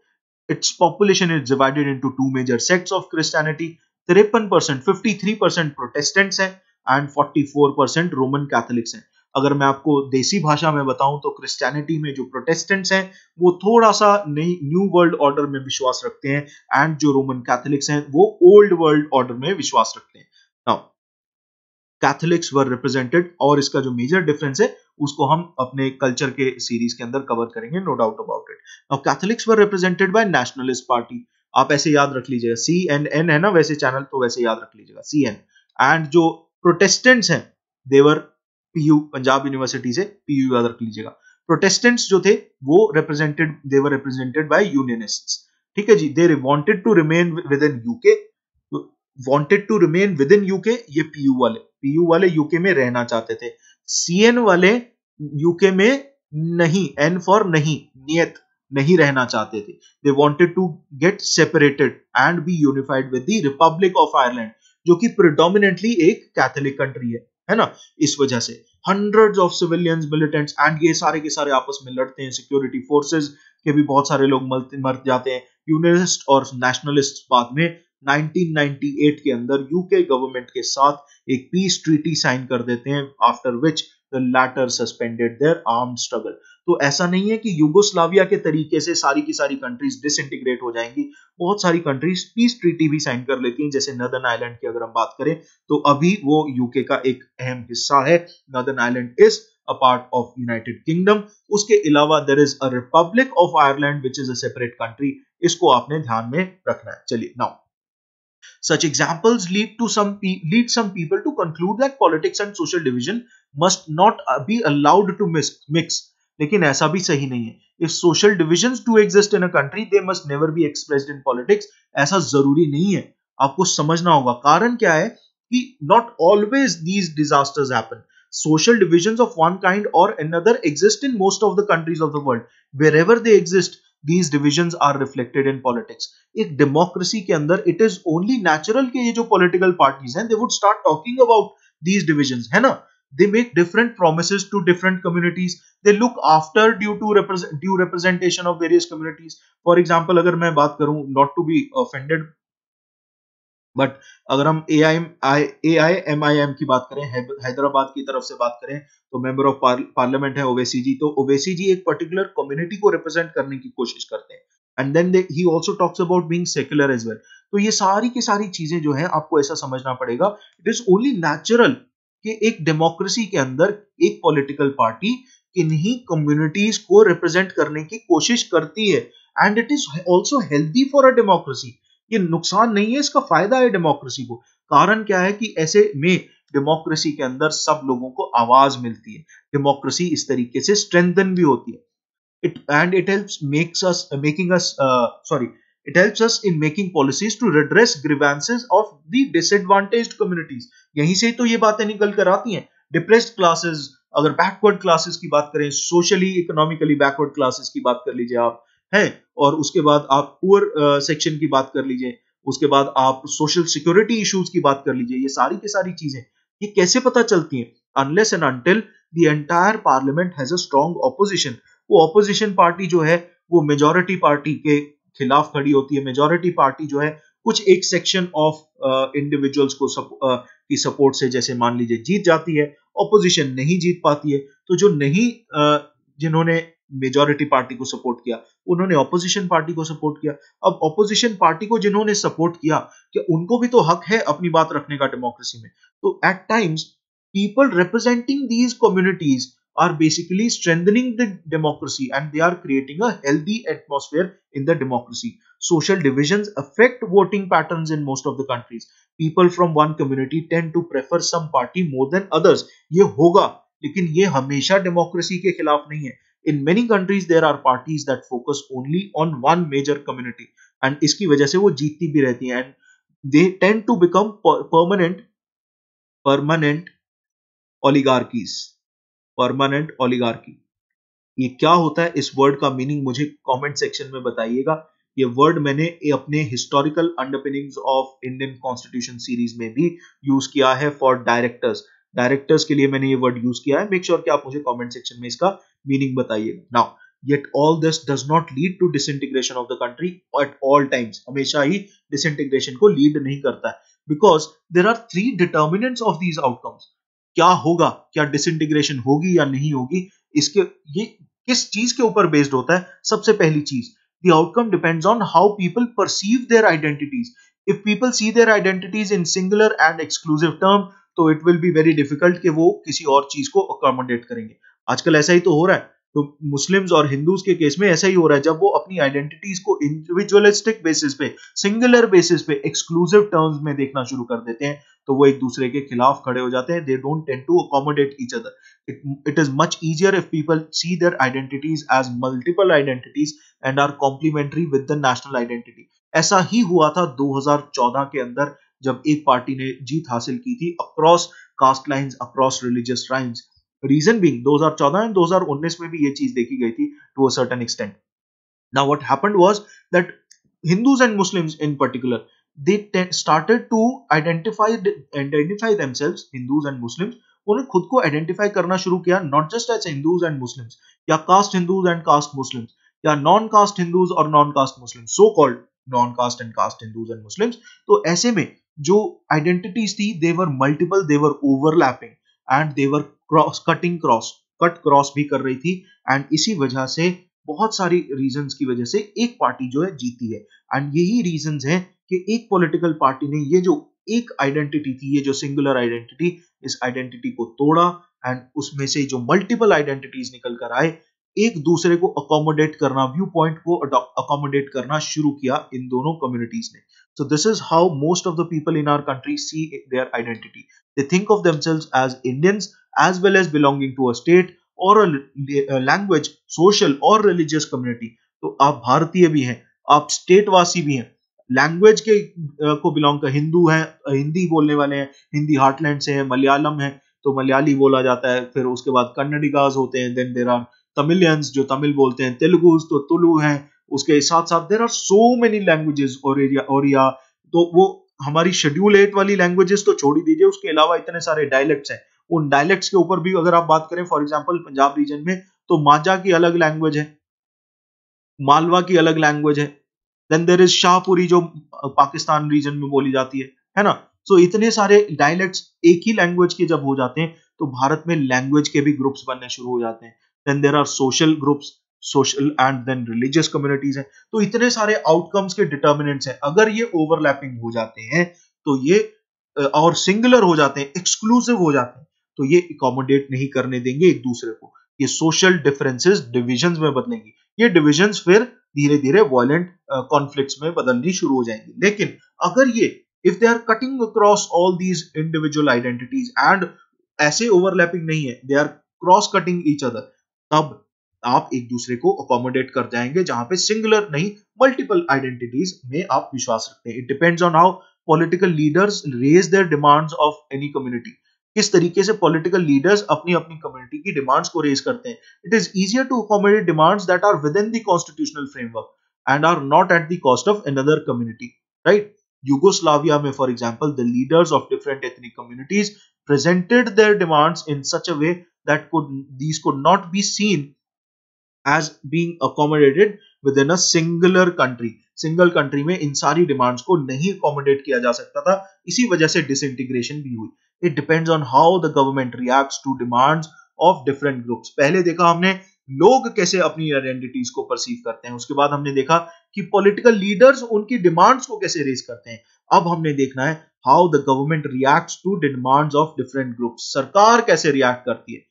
Its population is divided into two major sects of Christianity, तिरपन percent fifty three percent Protestants हैं and forty four percent Roman Catholics हैं। अगर मैं आपको देसी भाषा में बताऊं तो क्रिश्चियनिटी में जो प्रोटेस्टेंट्स हैं वो थोड़ा सा नई न्यू वर्ल्ड ऑर्डर में विश्वास रखते हैं, एंड जो रोमन कैथोलिक्स हैं वो ओल्ड वर्ल्ड ऑर्डर में विश्वास रखते हैं। नाउ कैथोलिक्स वर रिप्रेजेंटेड, और इसका जो मेजर डिफरेंस है उसको हम अपने कल्चर के सीरीज के अंदर कवर करेंगे, no doubt about it. Now Catholics were represented by nationalist party, आप ऐसे याद रख लीजिएगा, सी एन एन है ना वैसे चैनल, तो वैसे याद रख लीजिएगा सी एन। एंड जो प्रोटेस्टेंट्स हैं देवर पीयू, पंजाब यूनिवर्सिटी से पीयू याद रख लीजिएगा। प्रोटेस्टेंट्स जो थे वो represented they were represented by unionists, ठीक है जी। They wanted to remain within UK, wanted to remain within UK, ये पीयू वाले, पीयू वाले यूके में रहना चाहते थे। सीएन वाले यूके में नहीं, एन फॉर नहीं, नियत नहीं रहना चाहते थे। They wanted to get separated and be unified with the Republic of Ireland, जो कि प्रिडोमिनेंटली एक कैथोलिक कंट्री है, है ना। इस वजह से hundreds of civilians militants, and ये सारे के सारे आपस में लड़ते हैं, सिक्योरिटी फोर्सेस के भी बहुत सारे लोग मर जाते हैं। यूनियनिस्ट और नेशनलिस्ट बाद में नाइनटीन नाइंटी एट के अंदर यूके गवर्नमेंट के साथ एक पीस ट्रीटी साइन कर देते हैं, after which the latter suspended their armed struggle. तो ऐसा नहीं है कि युगोस्लाविया के तरीके से सारी की सारी कंट्रीज डिसइंटीग्रेट हो जाएंगी, बहुत सारी कंट्रीज पीस ट्रीटी भी साइन कर लेती हैं। जैसे नॉर्दर्न आयरलैंड की अगर हम बात करें तो अभी वो यूके का एक अहम हिस्सा है। Northern Ireland is a part of United Kingdom. उसके अलावा there is a Republic of Ireland which is a separate country, इसको आपने ध्यान में रखना है। चलिए, now such examples lead to some lead some people to conclude that politics and social division must not be allowed to mix, लेकिन ऐसा भी सही नहीं है। if social divisions do exist in a country they must never be expressed in politics, ऐसा जरूरी नहीं है, आपको समझना होगा। कारण क्या है कि not always these disasters happen, social divisions of one kind or another exist in most of the countries of the world, wherever they exist these divisions are reflected in politics। एक डेमोक्रेसी के अंदर it is only natural के ये जो political parties हैं they would start talking about these divisions, है ना। They make different promises to different communities, they look after due to due representation of various communities. For example अगर मैं बात करूं, not to be offended but अगर हम ए आई ए I am I am की बात करें, हैदराबाद की तरफ से बात करें, तो मेंबर ऑफ पार्लियामेंट है ओवैसी जी। तो ओवैसी जी एक पर्टिकुलर कम्युनिटी को रिप्रेजेंट करने की कोशिश करते हैं, and then he also talks about being secular as well. तो ये सारी की सारी चीजें जो है आपको ऐसा समझना पड़ेगा, इट इज ओनली नेचुरल कि एक डेमोक्रेसी के अंदर एक पॉलिटिकल पार्टी इन्हीं कम्युनिटीज को रिप्रेजेंट करने की कोशिश करती है, and it is also healthy for a democracy. ये नुकसान नहीं है, इसका फायदा है डेमोक्रेसी को। कारण क्या है कि ऐसे में डेमोक्रेसी के अंदर सब लोगों को आवाज मिलती है, डेमोक्रेसी इस तरीके से स्ट्रेंथन भी होती है। it and it helps makes us uh, making us uh, sorry it helps us in making policies to redress grievances of the disadvantaged communities। यहीं से तो ये बातें निकल कर आती हैं। डिप्रेस्ड क्लासेस, अगर बैकवर्ड क्लासेस की बात करें, सोशली इकोनॉमिकली बैकवर्ड क्लासेस की बात कर लीजिए आप, है, और उसके बाद आप पुअर सेक्शन uh, की बात कर लीजिए, उसके बाद आप सोशल सिक्योरिटी इश्यूज की बात कर लीजिए। ये सारी की सारी चीजें ये कैसे पता चलती हैं? Unless and until the entire parliament has a strong opposition. वो ऑपोजिशन पार्टी जो है वो मेजॉरिटी पार्टी के खिलाफ खड़ी होती है। मेजॉरिटी पार्टी जो है कुछ एक सेक्शन ऑफ इंडिविजुअल्स को सप, uh, की सपोर्ट से, जैसे मान लीजिए, जीत जाती है, ऑपोजिशन नहीं जीत पाती है। तो जो नहीं uh, जिन्होंने मेजॉरिटी पार्टी को सपोर्ट किया उन्होंने ऑपोजिशन पार्टी को सपोर्ट किया। अब ऑपोजिशन पार्टी को जिन्होंने सपोर्ट किया, कि उनको भी तो हक है अपनी बात रखने का डेमोक्रेसी में। तो at times people representing these communities are basically strengthening the democracy and they are creating a healthy atmosphere in the democracy. Social divisions affect voting patterns in most of the countries. People from one community tend to prefer some party more than others. ये होगा, लेकिन ये हमेशा democracy के खिलाफ नहीं है। In many countries there are parties that focus only on one major community and इसकी वजह से वो जीतती भी रहती हैं, and they tend to become permanent permanent oligarchies. Permanent oligarchy, ये क्या होता है? इस वर्ड का मीनिंग मुझे कमेंट सेक्शन में बताइएगा। ये वर्ड मैंने अपने historical underpinnings of Indian constitution series में भी यूज किया है फॉर डायरेक्टर्स, डायरेक्टर्स के लिए मैंने ये वर्ड यूज किया है। मेक श्योर कि आप मुझे कमेंट सेक्शन में इसका मीनिंग बताइएगा। Now yet all this does not lead to disintegration of the country at all times, हमेशा ही डिसइंटीग्रेशन को लीड नहीं करता है, because there are three determinants of these outcomes. क्या होगा, क्या डिसइंटीग्रेशन होगी या नहीं होगी, इसके ये किस चीज के ऊपर बेस्ड होता है? सबसे पहली चीज, the outcome depends on how people perceive their identities. If people see their identities in singular and exclusive term, तो it will be very difficult कि वो किसी और चीज को अकोमोडेट करेंगे. आजकल ऐसा ही तो हो रहा है, तो मुस्लिम्स और हिंदूज के केस में ऐसा ही हो रहा है. जब वो अपनी आइडेंटिटीज को इंडिविजुअलिस्टिक बेसिस पे, सिंगुलर बेसिस पे, एक्सक्लूसिव टर्म्स में देखना शुरू कर देते हैं, तो वो एक दूसरे के खिलाफ खड़े हो जाते हैं. They don't tend to accommodate each other. It is much easier if people see their identities as multiple identities and are complementary with the national identity. ऐसा ही हुआ था दो हज़ार चौदह के अंदर, जब एक पार्टी ने जीत हासिल की थी across caste lines, across religious lines. Reason being दो हज़ार चौदह एंड दो हज़ार उन्नीस में भी ये चीज देखी गई थी to a certain extent. Now what happened was that Hindus and Muslims in particular, they started to identify identify themselves. Hindus and Muslims, उन्होंने खुद को आइडेंटिफाई करना शुरू किया, not just as Hindus and Muslims या caste Hindus and caste Muslims या non caste Hindus और non caste Muslims, so called non caste and caste Hindus and Muslims. तो ऐसे में जो आइडेंटिटीज थी, दे वर multiple, they were overlapping and they were cross cutting, cross cut cross भी कर रही थी. एंड इसी वजह से, बहुत सारी रीजंस की वजह से, एक पार्टी जो है जीती है. एंड यही रीजंस हैं कि एक पॉलिटिकल पार्टी ने ये जो एक आइडेंटिटी थी, ये जो सिंगुलर आइडेंटिटी, इस आइडेंटिटी को तोड़ा एंड उसमें से जो मल्टीपल आइडेंटिटीज निकल कर आए, एक दूसरे को अकोमोडेट करना, व्यू पॉइंट को अकोमोडेट करना शुरू किया इन दोनों कम्युनिटीज ने. So this is how most of the people in our country see their identity. They think of themselves as Indians as well as belonging to a state or a language, social or religious community. तो आप भारतीय भी हैं, आप स्टेटवासी भी हैं, language के को बिलोंग कर, हिंदू हैं, हिंदी बोलने वाले हैं, हिंदी हार्टलैंड से हैं, मलयालम है तो मलयाली बोला जाता है, फिर उसके बाद कन्नडिगाज होते हैं, देन देयर आर तमिलियंस जो तमिल बोलते हैं, तेलुगुज तो तुलु हैं, उसके साथ साथ there are so many languages और या तो वो हमारी शेड्यूल एट वाली लैंग्वेजेस तो छोड़ ही दीजिए, उसके अलावा इतने सारे डायलेक्ट्स हैं. उन डायलेक्ट्स के ऊपर भी अगर आप बात करें, फॉर एग्जांपल पंजाब रीजन में तो मांझा की अलग लैंग्वेज है, मालवा की अलग लैंग्वेज है, देन देर इज शाहपुरी जो पाकिस्तान रीजन में बोली जाती है, है ना. सो so, इतने सारे डायलेक्ट्स एक ही लैंग्वेज के जब हो जाते हैं, तो भारत में लैंग्वेज के भी ग्रुप्स बनने शुरू हो जाते हैं. Then there are social groups, social and then religious communities हैं. तो इतने सारे आउटकम्स के डिटर्मिनेंट्स हैं. अगर ये ओवरलैपिंग हो जाते हैं तो ये, और सिंगुलर हो जाते हैं, एक्सक्लूसिव हो जाते हैं, तो ये अकोमोडेट नहीं करने देंगे एक दूसरे को. ये सोशल डिफरेंसेस डिविजन्स में बदलेंगी, ये डिविजन्स फिर धीरे धीरे वायलेंट कॉन्फ्लिक्ट्स में बदलनी शुरू हो जाएंगी. लेकिन अगर ये, if they are cutting across all these individual identities and ऐसे ओवरलैपिंग नहीं है, they are cross cutting each other, तब आप एक दूसरे को अकोमोडेट कर जाएंगे. जहां पे सिंगुलर नहीं, मल्टीपल आइडेंटिटीज में आप विश्वास रखते हैं. It depends on how political leaders raise their demands of any community. किस तरीके से पॉलिटिकल लीडर्स अपनी अपनी कम्युनिटी की डिमांड्स को रेज करते हैं. It is easier to accommodate demands that are within the constitutional framework and are not at the cost of another community, right. Yugoslavia में for example, the leaders of different ethnic communities presented their demands in such a way that could these could not be seen as being accommodated within a singular country. Single country में इन सारी demands को नहीं accommodate किया जा सकता था, इसी वजह से डिसइंटीग्रेशन भी हुई. It depends on how the government reacts to demands of different groups. पहले देखा हमने लोग कैसे अपनी आइडेंटिटीज को परसीव करते हैं, उसके बाद हमने देखा कि पॉलिटिकल लीडर्स उनकी डिमांड्स को कैसे रेज करते हैं. अब हमने देखना है how the government reacts to demands of different groups. सरकार कैसे रिएक्ट करती है.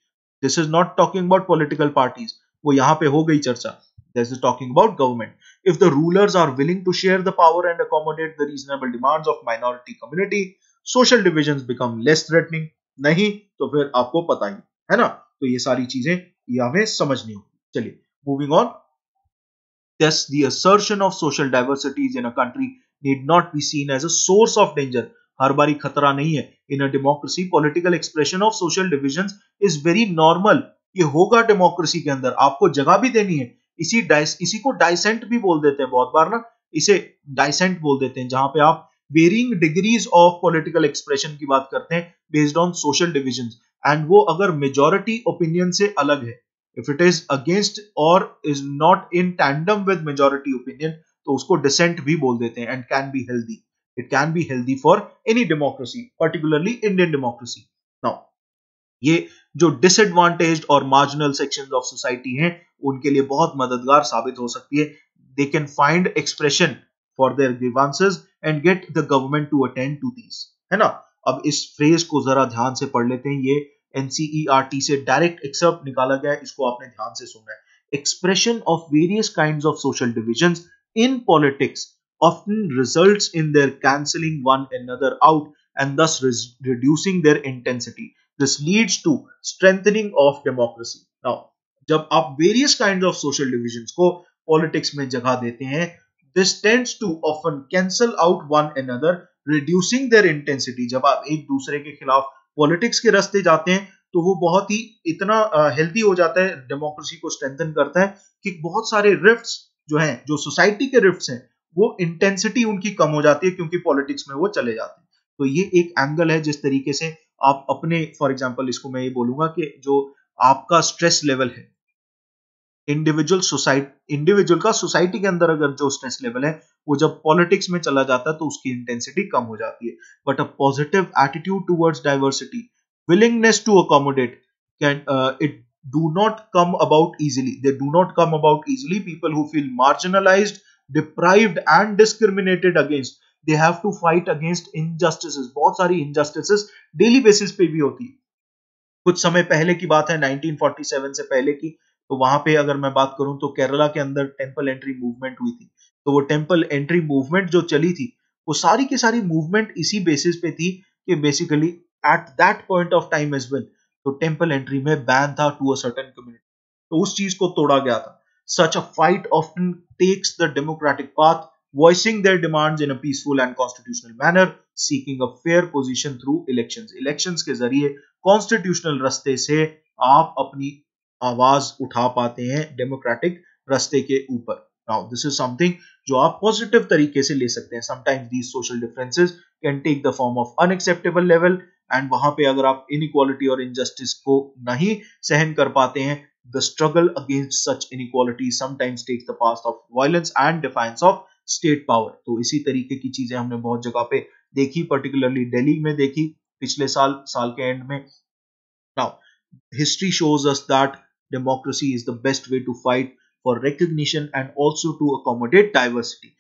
This is not talking about political parties, वो यहाँ पे हो गई चर्चा. This is talking about government. If the rulers are willing to share the power and accommodate the reasonable demands of minority community, social divisions become less threatening. नहीं तो फिर आपको पता ही है ना. तो ये सारी चीजें ये हमें समझनी होगी. चलिए moving on. Thus, the assertion of social diversities in a country need not be seen as a source of danger. हर बारी खतरा नहीं है. In a democracy, political expression of social divisions is very normal. ये होगा democracy के अंदर, आपको जगह भी देनी है. इसी डाइस, इसी को डाइसेंट भी बोल देते हैं बहुत बार ना, इसे डाइसेंट बोल देते हैं, जहां पे आप varying degrees of political expression की बात करते हैं based on social divisions. And वो अगर मेजॉरिटी ओपिनियन से अलग है, इफ इट इज अगेंस्ट और is not in tandem with majority opinion, तो उसको डिसेंट भी बोल देते हैं. And can be healthy, it can be healthy for any democracy, particularly Indian democracy. Now ये जो डिसएडवांटेज्ड और मार्जिनल सेक्शंस ऑफ सोसाइटी हैं उनके लिए बहुत मददगार साबित हो सकती है. They can find expression for their grievances and get the government to attend to these, है ना. अब इस फ्रेज को जरा ध्यान से पढ़ लेते हैं, ये एनसीईआरटी से डायरेक्ट एक्सर्प्ट निकाला गया है, इसको आपने ध्यान से सुनना है. Expression of various kinds of social divisions in politics often results in their cancelling one another out and thus reducing their intensity. This leads to strengthening of democracy. Now, जब आप various kinds of social divisions को politics में जगह देते हैं, this tends to often cancel out one another, reducing their intensity. जब आप एक दूसरे के खिलाफ politics के रास्ते जाते हैं तो वो बहुत ही इतना हेल्दी हो जाता है, डेमोक्रेसी को स्ट्रेंथन करता है कि बहुत सारे रिफ्ट्स जो हैं, जो सोसाइटी के रिफ्ट्स हैं, वो इंटेंसिटी उनकी कम हो जाती है क्योंकि पॉलिटिक्स में वो चले जाते हैं. तो ये एक एंगल है जिस तरीके से आप अपने, फॉर एग्जांपल इसको मैं ये बोलूंगा कि जो आपका स्ट्रेस लेवल है इंडिविजुअल सोसाइटी इंडिविजुअल का सोसाइटी के अंदर अगर जो स्ट्रेस लेवल है वो जब पॉलिटिक्स में चला जाता है तो उसकी इंटेंसिटी कम हो जाती है. But a positive attitude towards diversity, willingness to accommodate, can uh, it do not come about easily. They do not come about easily. People who feel marginalized, deprived and discriminated against, they have to fight against injustices. बहुत सारी injustices daily basis पे भी होती है. कुछ समय पहले की बात है, nineteen forty-seven से पहले की, तो वहां पे अगर मैं बात करूं तो केरला के अंदर टेम्पल एंट्री मूवमेंट हुई थी. तो वो टेम्पल एंट्री मूवमेंट जो चली थी वो सारी की सारी मूवमेंट इसी बेसिस पे थी कि basically At that point of time as well, तो temple entry में ban था to a certain community, तो उस चीज को तोड़ा गया था. Such a fight often takes the democratic path, voicing their demands in a peaceful and constitutional manner, seeking a fair position through elections. Elections के जरिए constitutional रास्ते से आप अपनी आवाज उठा पाते हैं democratic रास्ते के ऊपर. Now this is something जो आप positive तरीके से ले सकते हैं. Sometimes these social differences can take the form of unacceptable level. And वहां पे अगर आप इनइक्वालिटी और इनजस्टिस को नहीं सहन कर पाते हैं, the struggle against such inequality sometimes takes the path of violence and defiance of state power. तो इसी तरीके की चीजें हमने बहुत जगह पे देखी, पर्टिकुलरली दिल्ली में देखी पिछले साल साल के एंड में. Now history shows us that democracy is the best way to fight for recognition and also to accommodate diversity.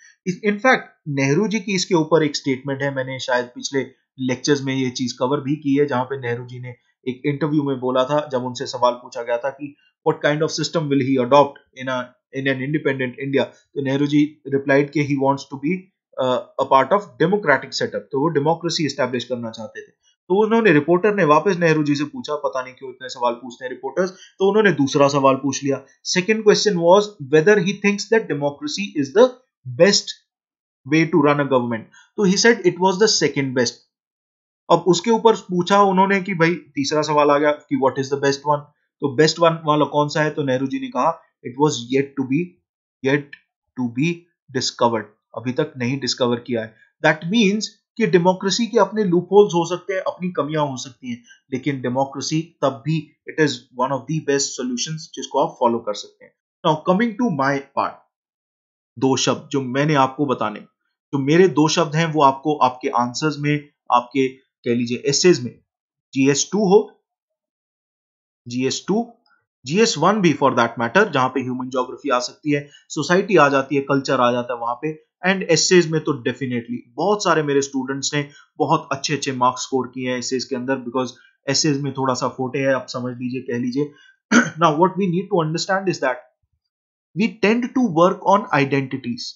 In fact Nehru ji की इसके ऊपर एक स्टेटमेंट है, मैंने शायद पिछले लेक्चर्स में ये चीज कवर भी की है, जहां पे नेहरू जी ने एक इंटरव्यू में बोला था जब उनसे सवाल पूछा गया था कि what kind of system will he adopt in a in an independent India, तो नेहरू जी रिप्लाइड के he wants to be a part of democratic setup. तो वो डेमोक्रेसी एस्टैब्लिश करना चाहते थे. तो उन्होंने, रिपोर्टर ने वापस नेहरू जी से पूछा, पता नहीं क्यों इतने सवाल पूछते हैं रिपोर्टर्स, तो उन्होंने दूसरा सवाल पूछ लिया. Second question was whether he thinks that democracy is the best way to run a government. तो he said it was the second best. अब उसके ऊपर पूछा उन्होंने कि भाई, तीसरा सवाल आ गया कि what is the best one, तो बेस्ट वन वाला कौन सा है, तो नेहरू जी ने कहा it was yet to be yet to be discovered, अभी तक नहीं डिस्कवर किया है. दैट मींस कि डेमोक्रेसी के अपने लूपहोल्स हो सकते हैं, अपनी कमियां हो सकती हैं, लेकिन डेमोक्रेसी तब भी it is one of the best solutions जिसको आप फॉलो कर सकते हैं. Now coming to my part, दो शब्द जो मैंने आपको बताने, जो मेरे दो शब्द हैं वो आपको आपके आंसर्स में, आपके कह लीजिए एसेज में, जीएस टू हो, जीएस टू, जीएस वन भी फॉर दैट मैटर, जहां पे ह्यूमन ज्योग्राफी आ सकती है, सोसाइटी आ जाती है, कल्चर आ जाता है वहां पे, एंड एसेज में तो डेफिनेटली बहुत सारे मेरे स्टूडेंट्स ने बहुत अच्छे अच्छे मार्क्स स्कोर किए हैं एसेज के अंदर, बिकॉज एसेज में थोड़ा सा फोटे है, आप समझ लीजिए, कह लीजिए. Now what we need to understand is that we tend to work on identities.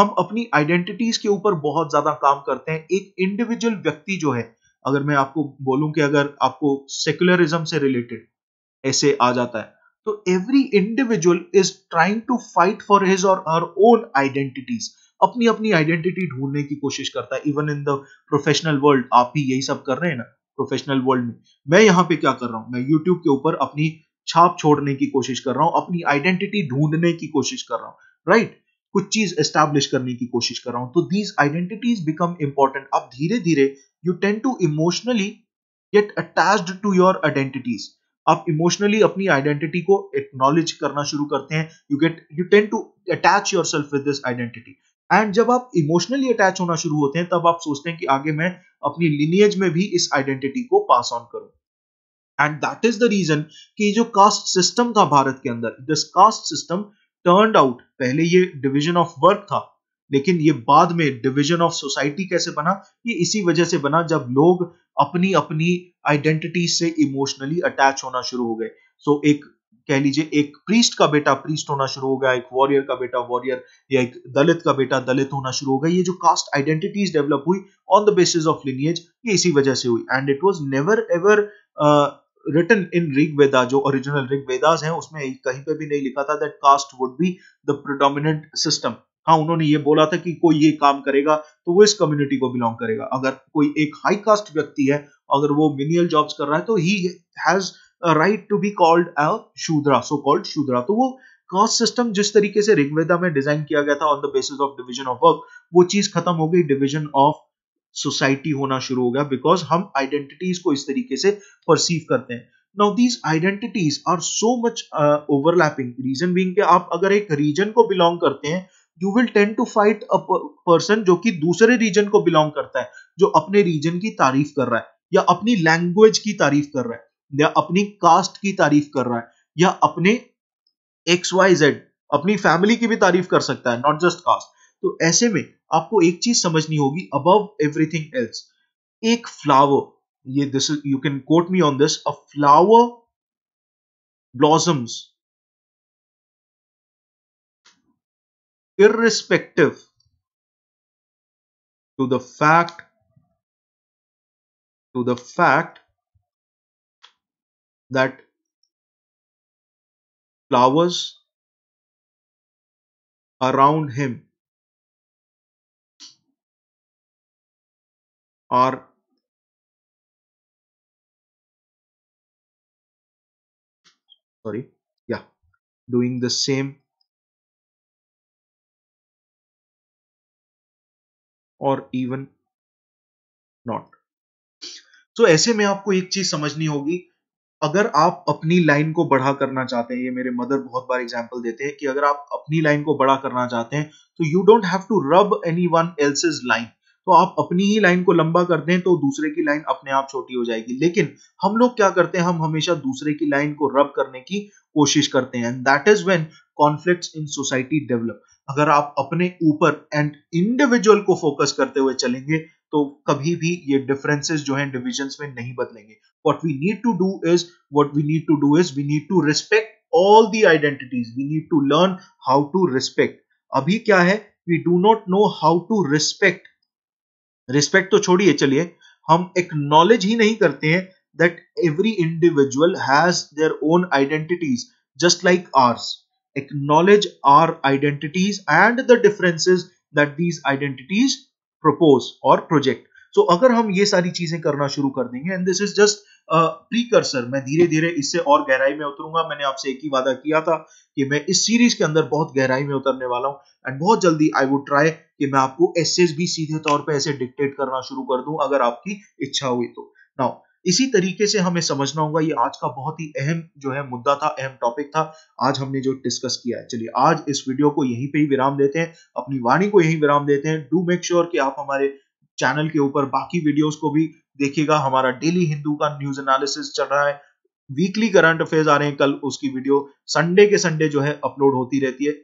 हम अपनी आइडेंटिटीज के ऊपर बहुत ज्यादा काम करते हैं. एक इंडिविजुअल व्यक्ति जो है, अगर मैं आपको बोलूं कि अगर आपको सेक्युलरिज्म से रिलेटेड ऐसे आ जाता है, तो every individual is trying to fight for his or her own identities, अपनी अपनी आइडेंटिटी ढूंढने की कोशिश करता है. Even in the professional world आप भी यही सब कर रहे हैं ना, प्रोफेशनल वर्ल्ड में. मैं यहाँ पे क्या कर रहा हूँ, मैं यूट्यूब के ऊपर अपनी छाप छोड़ने की कोशिश कर रहा हूँ, अपनी आइडेंटिटी ढूंढने की कोशिश कर रहा हूँ, राइट right? कुछ चीज एस्टैब्लिश करने की कोशिश कर रहा हूँ. तो दीज आइडेंटिटीज बिकम इंपॉर्टेंट. अब धीरे धीरे You tend to emotionally get attached to your identities. आप emotionally अपनी identity को acknowledge करना शुरू करते हैं. You get, you tend to attach yourself with this identity. And जब आप emotionally attach होना शुरू होते हैं, तब आप सोचते हैं कि आगे मैं अपनी lineage में भी इस identity को pass on करूँ. And that is the reason कि जो कास्ट सिस्टम था भारत के अंदर, this caste system turned out, पहले ये डिवीजन ऑफ वर्क था लेकिन ये बाद में डिवीजन ऑफ सोसाइटी कैसे बना, ये इसी वजह से बना जब लोग अपनी अपनी आइडेंटिटी से इमोशनली अटैच होना शुरू हो गए। सो so, एक कह लीजिए एक प्रीस्ट का बेटा प्रीस्ट होना शुरू हो गया, एक वॉरियर का बेटा वॉरियर, या एक दलित का बेटा दलित होना शुरू हो गया। ये जो कास्ट आइडेंटिटीज डेवलप हुई on the basis of lineage, ये इसी वजह से हुई। And it was never ever written in Rigveda, जो ओरिजिनल ऋग्वेदास हैं उसमें कहीं पे भी नहीं लिखा था that caste would be the predominant system. हाँ, उन्होंने ये बोला था कि कोई ये काम करेगा तो वो इस कम्युनिटी को बिलोंग करेगा। अगर कोई एक हाई कास्ट व्यक्ति है, अगर वो मिनियल जॉब्स कर रहा है तो ही has right to be called a Shudra, so called Shudra. तो वो कास्ट सिस्टम जिस तरीके से ऋग्वेदा में डिजाइन किया गया था on the basis of division of work, वो चीज खत्म हो गई, डिवीजन ऑफ सोसाइटी होना शुरू हो गया, बिकॉज हम आइडेंटिटीज को इस तरीके से परसीव करते हैं। Now these identities are so much overlapping, reason being कि आप अगर एक रीजन को बिलोंग करते हैं you will tend to fight a person जो कि दूसरे रीजन को बिलोंग करता है, जो अपने रीजन की तारीफ कर रहा है या अपनी लैंग्वेज की तारीफ कर रहा है या अपनी कास्ट की तारीफ कर रहा है या अपने एक्स वाई जेड अपनी फैमिली की भी तारीफ कर सकता है, नॉट जस्ट कास्ट। तो ऐसे में आपको एक चीज समझनी होगी अबव एवरीथिंग एल्स, एक फ्लावर, ये this you can quote me on this, a flower blossoms irrespective to the fact to the fact that flowers around him are sorry yeah doing the same और even not. सो ऐसे में आपको एक चीज समझनी होगी, अगर आप अपनी लाइन को बड़ा करना चाहते हैं, ये मेरे मदर बहुत बार एग्जांपल देते हैं कि अगर आप अपनी लाइन को बड़ा करना चाहते हैं तो you don't have to rub anyone else's line. तो आप अपनी ही लाइन को लंबा कर दें तो दूसरे की लाइन अपने आप छोटी हो जाएगी, लेकिन हम लोग क्या करते हैं, हम हमेशा दूसरे की लाइन को रब करने की कोशिश करते हैं, and that is when conflicts in society develop. अगर आप अपने ऊपर एंड इंडिविजुअल को फोकस करते हुए चलेंगे तो कभी भी ये डिफरेंसेस जो हैं डिविजन्स में नहीं बदलेंगे। What we need to do is what we need to do is we need to respect all the identities, we need to learn how to respect. अभी क्या है, we do not know how to respect. Respect तो छोड़िए, चलिए हम acknowledge ही नहीं करते हैं that every individual has their own identities just like ours. Acknowledge our identities and the differences that these identities propose or project. So अगर हम ये सारी चीजें करना शुरू कर देंगे, and this is just a precursor, मैं धीरे धीरे इससे और गहराई में उतरूंगा। मैंने आपसे एक ही वादा किया था कि मैं इस सीरीज के अंदर बहुत गहराई में उतरने वाला हूँ, एंड बहुत जल्दी आई वुड ट्राई कि मैं आपको एसेज भी सीधे तौर पे ऐसे डिक्टेट करना शुरू कर दूं अगर आपकी इच्छा हुई तो। Now इसी तरीके से हमें समझना होगा, ये आज का बहुत ही अहम जो है मुद्दा था, अहम टॉपिक था आज हमने जो डिस्कस किया है। चलिए आज इस वीडियो को यहीं पे ही विराम देते हैं, अपनी वाणी को यहीं विराम देते हैं। डू मेक श्योर कि आप हमारे चैनल के ऊपर बाकी वीडियोस को भी देखिएगा। हमारा डेली हिंदू का न्यूज एनालिसिस चल रहा है, वीकली करंट अफेयर्स आ रहे हैं, कल उसकी वीडियो संडे के संडे जो है अपलोड होती रहती है,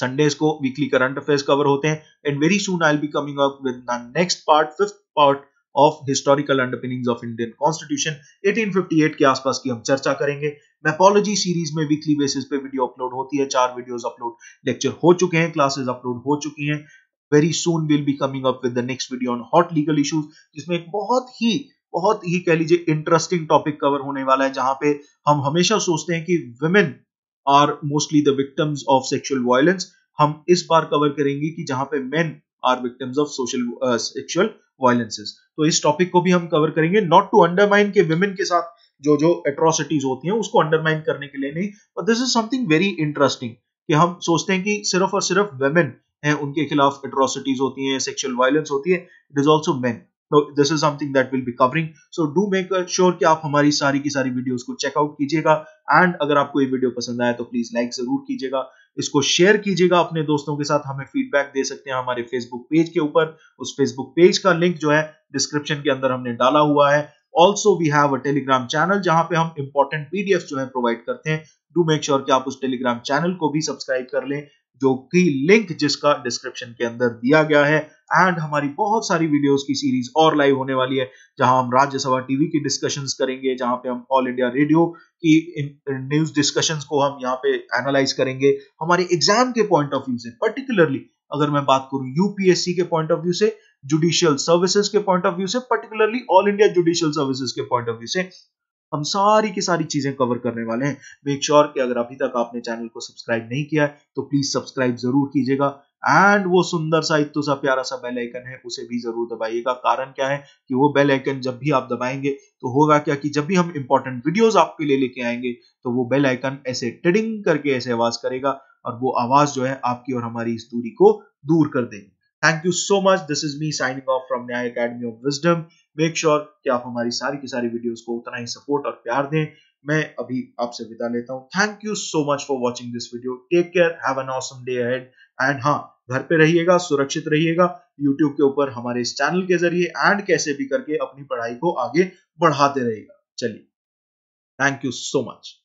संडेज को वीकली करंट अफेयर्स कवर होते हैं। And very soon I will be coming up with the next part, fifth part of historical underpinnings of Indian constitution, अठारह सौ अट्ठावन के आसपास की हम चर्चा करेंगे। मैपोलॉजी सीरीज में वीकली बेसिस पे वीडियो अपलोड होती है, चार वीडियोस अपलोड, लेक्चर हो चुके हैं, क्लासेस अपलोड हो चुकी हैं। Very soon will be coming up with the next video on hot legal issues, जिसमें एक बहुत ही बहुत ही कह लीजिए इंटरेस्टिंग टॉपिक कवर होने वाला है, जहां पे हम हमेशा सोचते हैं कि women are mostly the victims of sexual violence, हम इस बार कवर करेंगे कि जहां पे men are victims of social sexual violences. तो इस टॉपिक को भी हम कवर करेंगे, नॉट टू अंडरमाइन के विमेन के साथ जो जो एट्रोसिटीज होती हैं उसको अंडरमाइन करने के लिए नहीं, but this is something very interesting कि हम सोचते हैं कि सिर्फ और सिर्फ विमेन हैं उनके खिलाफ एट्रोसिटीज होती हैं, सेक्सुअल वायलेंस होती है, it is also men. This is something that will be covering. So do make sure कि आप हमारी सारी की सारी वीडियोस को चेकआउट कीजिएगा, एंड अगर आपको ये वीडियो पसंद आया तो प्लीज लाइक जरूर कीजिएगा, इसको शेयर कीजिएगा अपने दोस्तों के साथ। हमें फीडबैक दे सकते हैं हमारे फेसबुक पेज के ऊपर, उस फेसबुक पेज का लिंक जो है डिस्क्रिप्शन के अंदर हमने डाला हुआ है। Also we have a Telegram channel जहां पे हम इंपॉर्टेंट पीडीएफ जो है प्रोवाइड करते हैं। डू मेक श्योर कि आप उस टेलीग्राम चैनल को भी सब्सक्राइब कर लें, जो कि लिंक जिसका डिस्क्रिप्शन के अंदर दिया गया है। एंड हमारी बहुत सारी वीडियोस की सीरीज और लाइव होने वाली है, जहां हम राज्यसभा टीवी की डिस्कशंस करेंगे, जहां पे हम ऑल इंडिया रेडियो की न्यूज डिस्कशंस को हम यहां पे एनालाइज करेंगे हमारे एग्जाम के पॉइंट ऑफ व्यू से। पर्टिकुलरली अगर मैं बात करूं यूपीएससी के पॉइंट ऑफ व्यू से, जुडिशियल सर्विसेज के पॉइंट ऑफ व्यू से, particularly all India judicial services के पॉइंट ऑफ व्यू से हम सारी की सारी चीजें कवर करने वाले हैं। मेक श्योर कि अगर अभी तक आपने चैनल को सब्सक्राइब नहीं किया है तो प्लीज सब्सक्राइब जरूर कीजिएगा। एंड वो सुंदर सा इत्तु सा प्यारा सा बेल आइकन है, उसे भी जरूर दबाइएगा। कारण क्या है कि वो बेल आइकन जब भी आप दबाएंगे तो होगा क्या कि जब भी हम इंपॉर्टेंट वीडियोस आपके लिए लेके आएंगे तो वो बेल आइकन ऐसे टिडिंग करके ऐसे आवाज करेगा, और वो आवाज जो है आपकी और हमारी इस दूरी को दूर कर देगी। Thank you so much. This is me signing off from न्याय Academy of Wisdom. Make sure कि आप हमारी सारी की सारी वीडियोस को उतना ही सपोर्ट और प्यार दें। मैं अभी आपसे विदा लेता हूं। Thank you so much for watching this video. Take care, have an awesome day ahead. And हाँ, घर पे रहिएगा, सुरक्षित रहिएगा। यूट्यूब के ऊपर हमारे इस चैनल के जरिए एंड कैसे भी करके अपनी पढ़ाई को आगे बढ़ाते रहिएगा। चलिए, थैंक यू सो मच।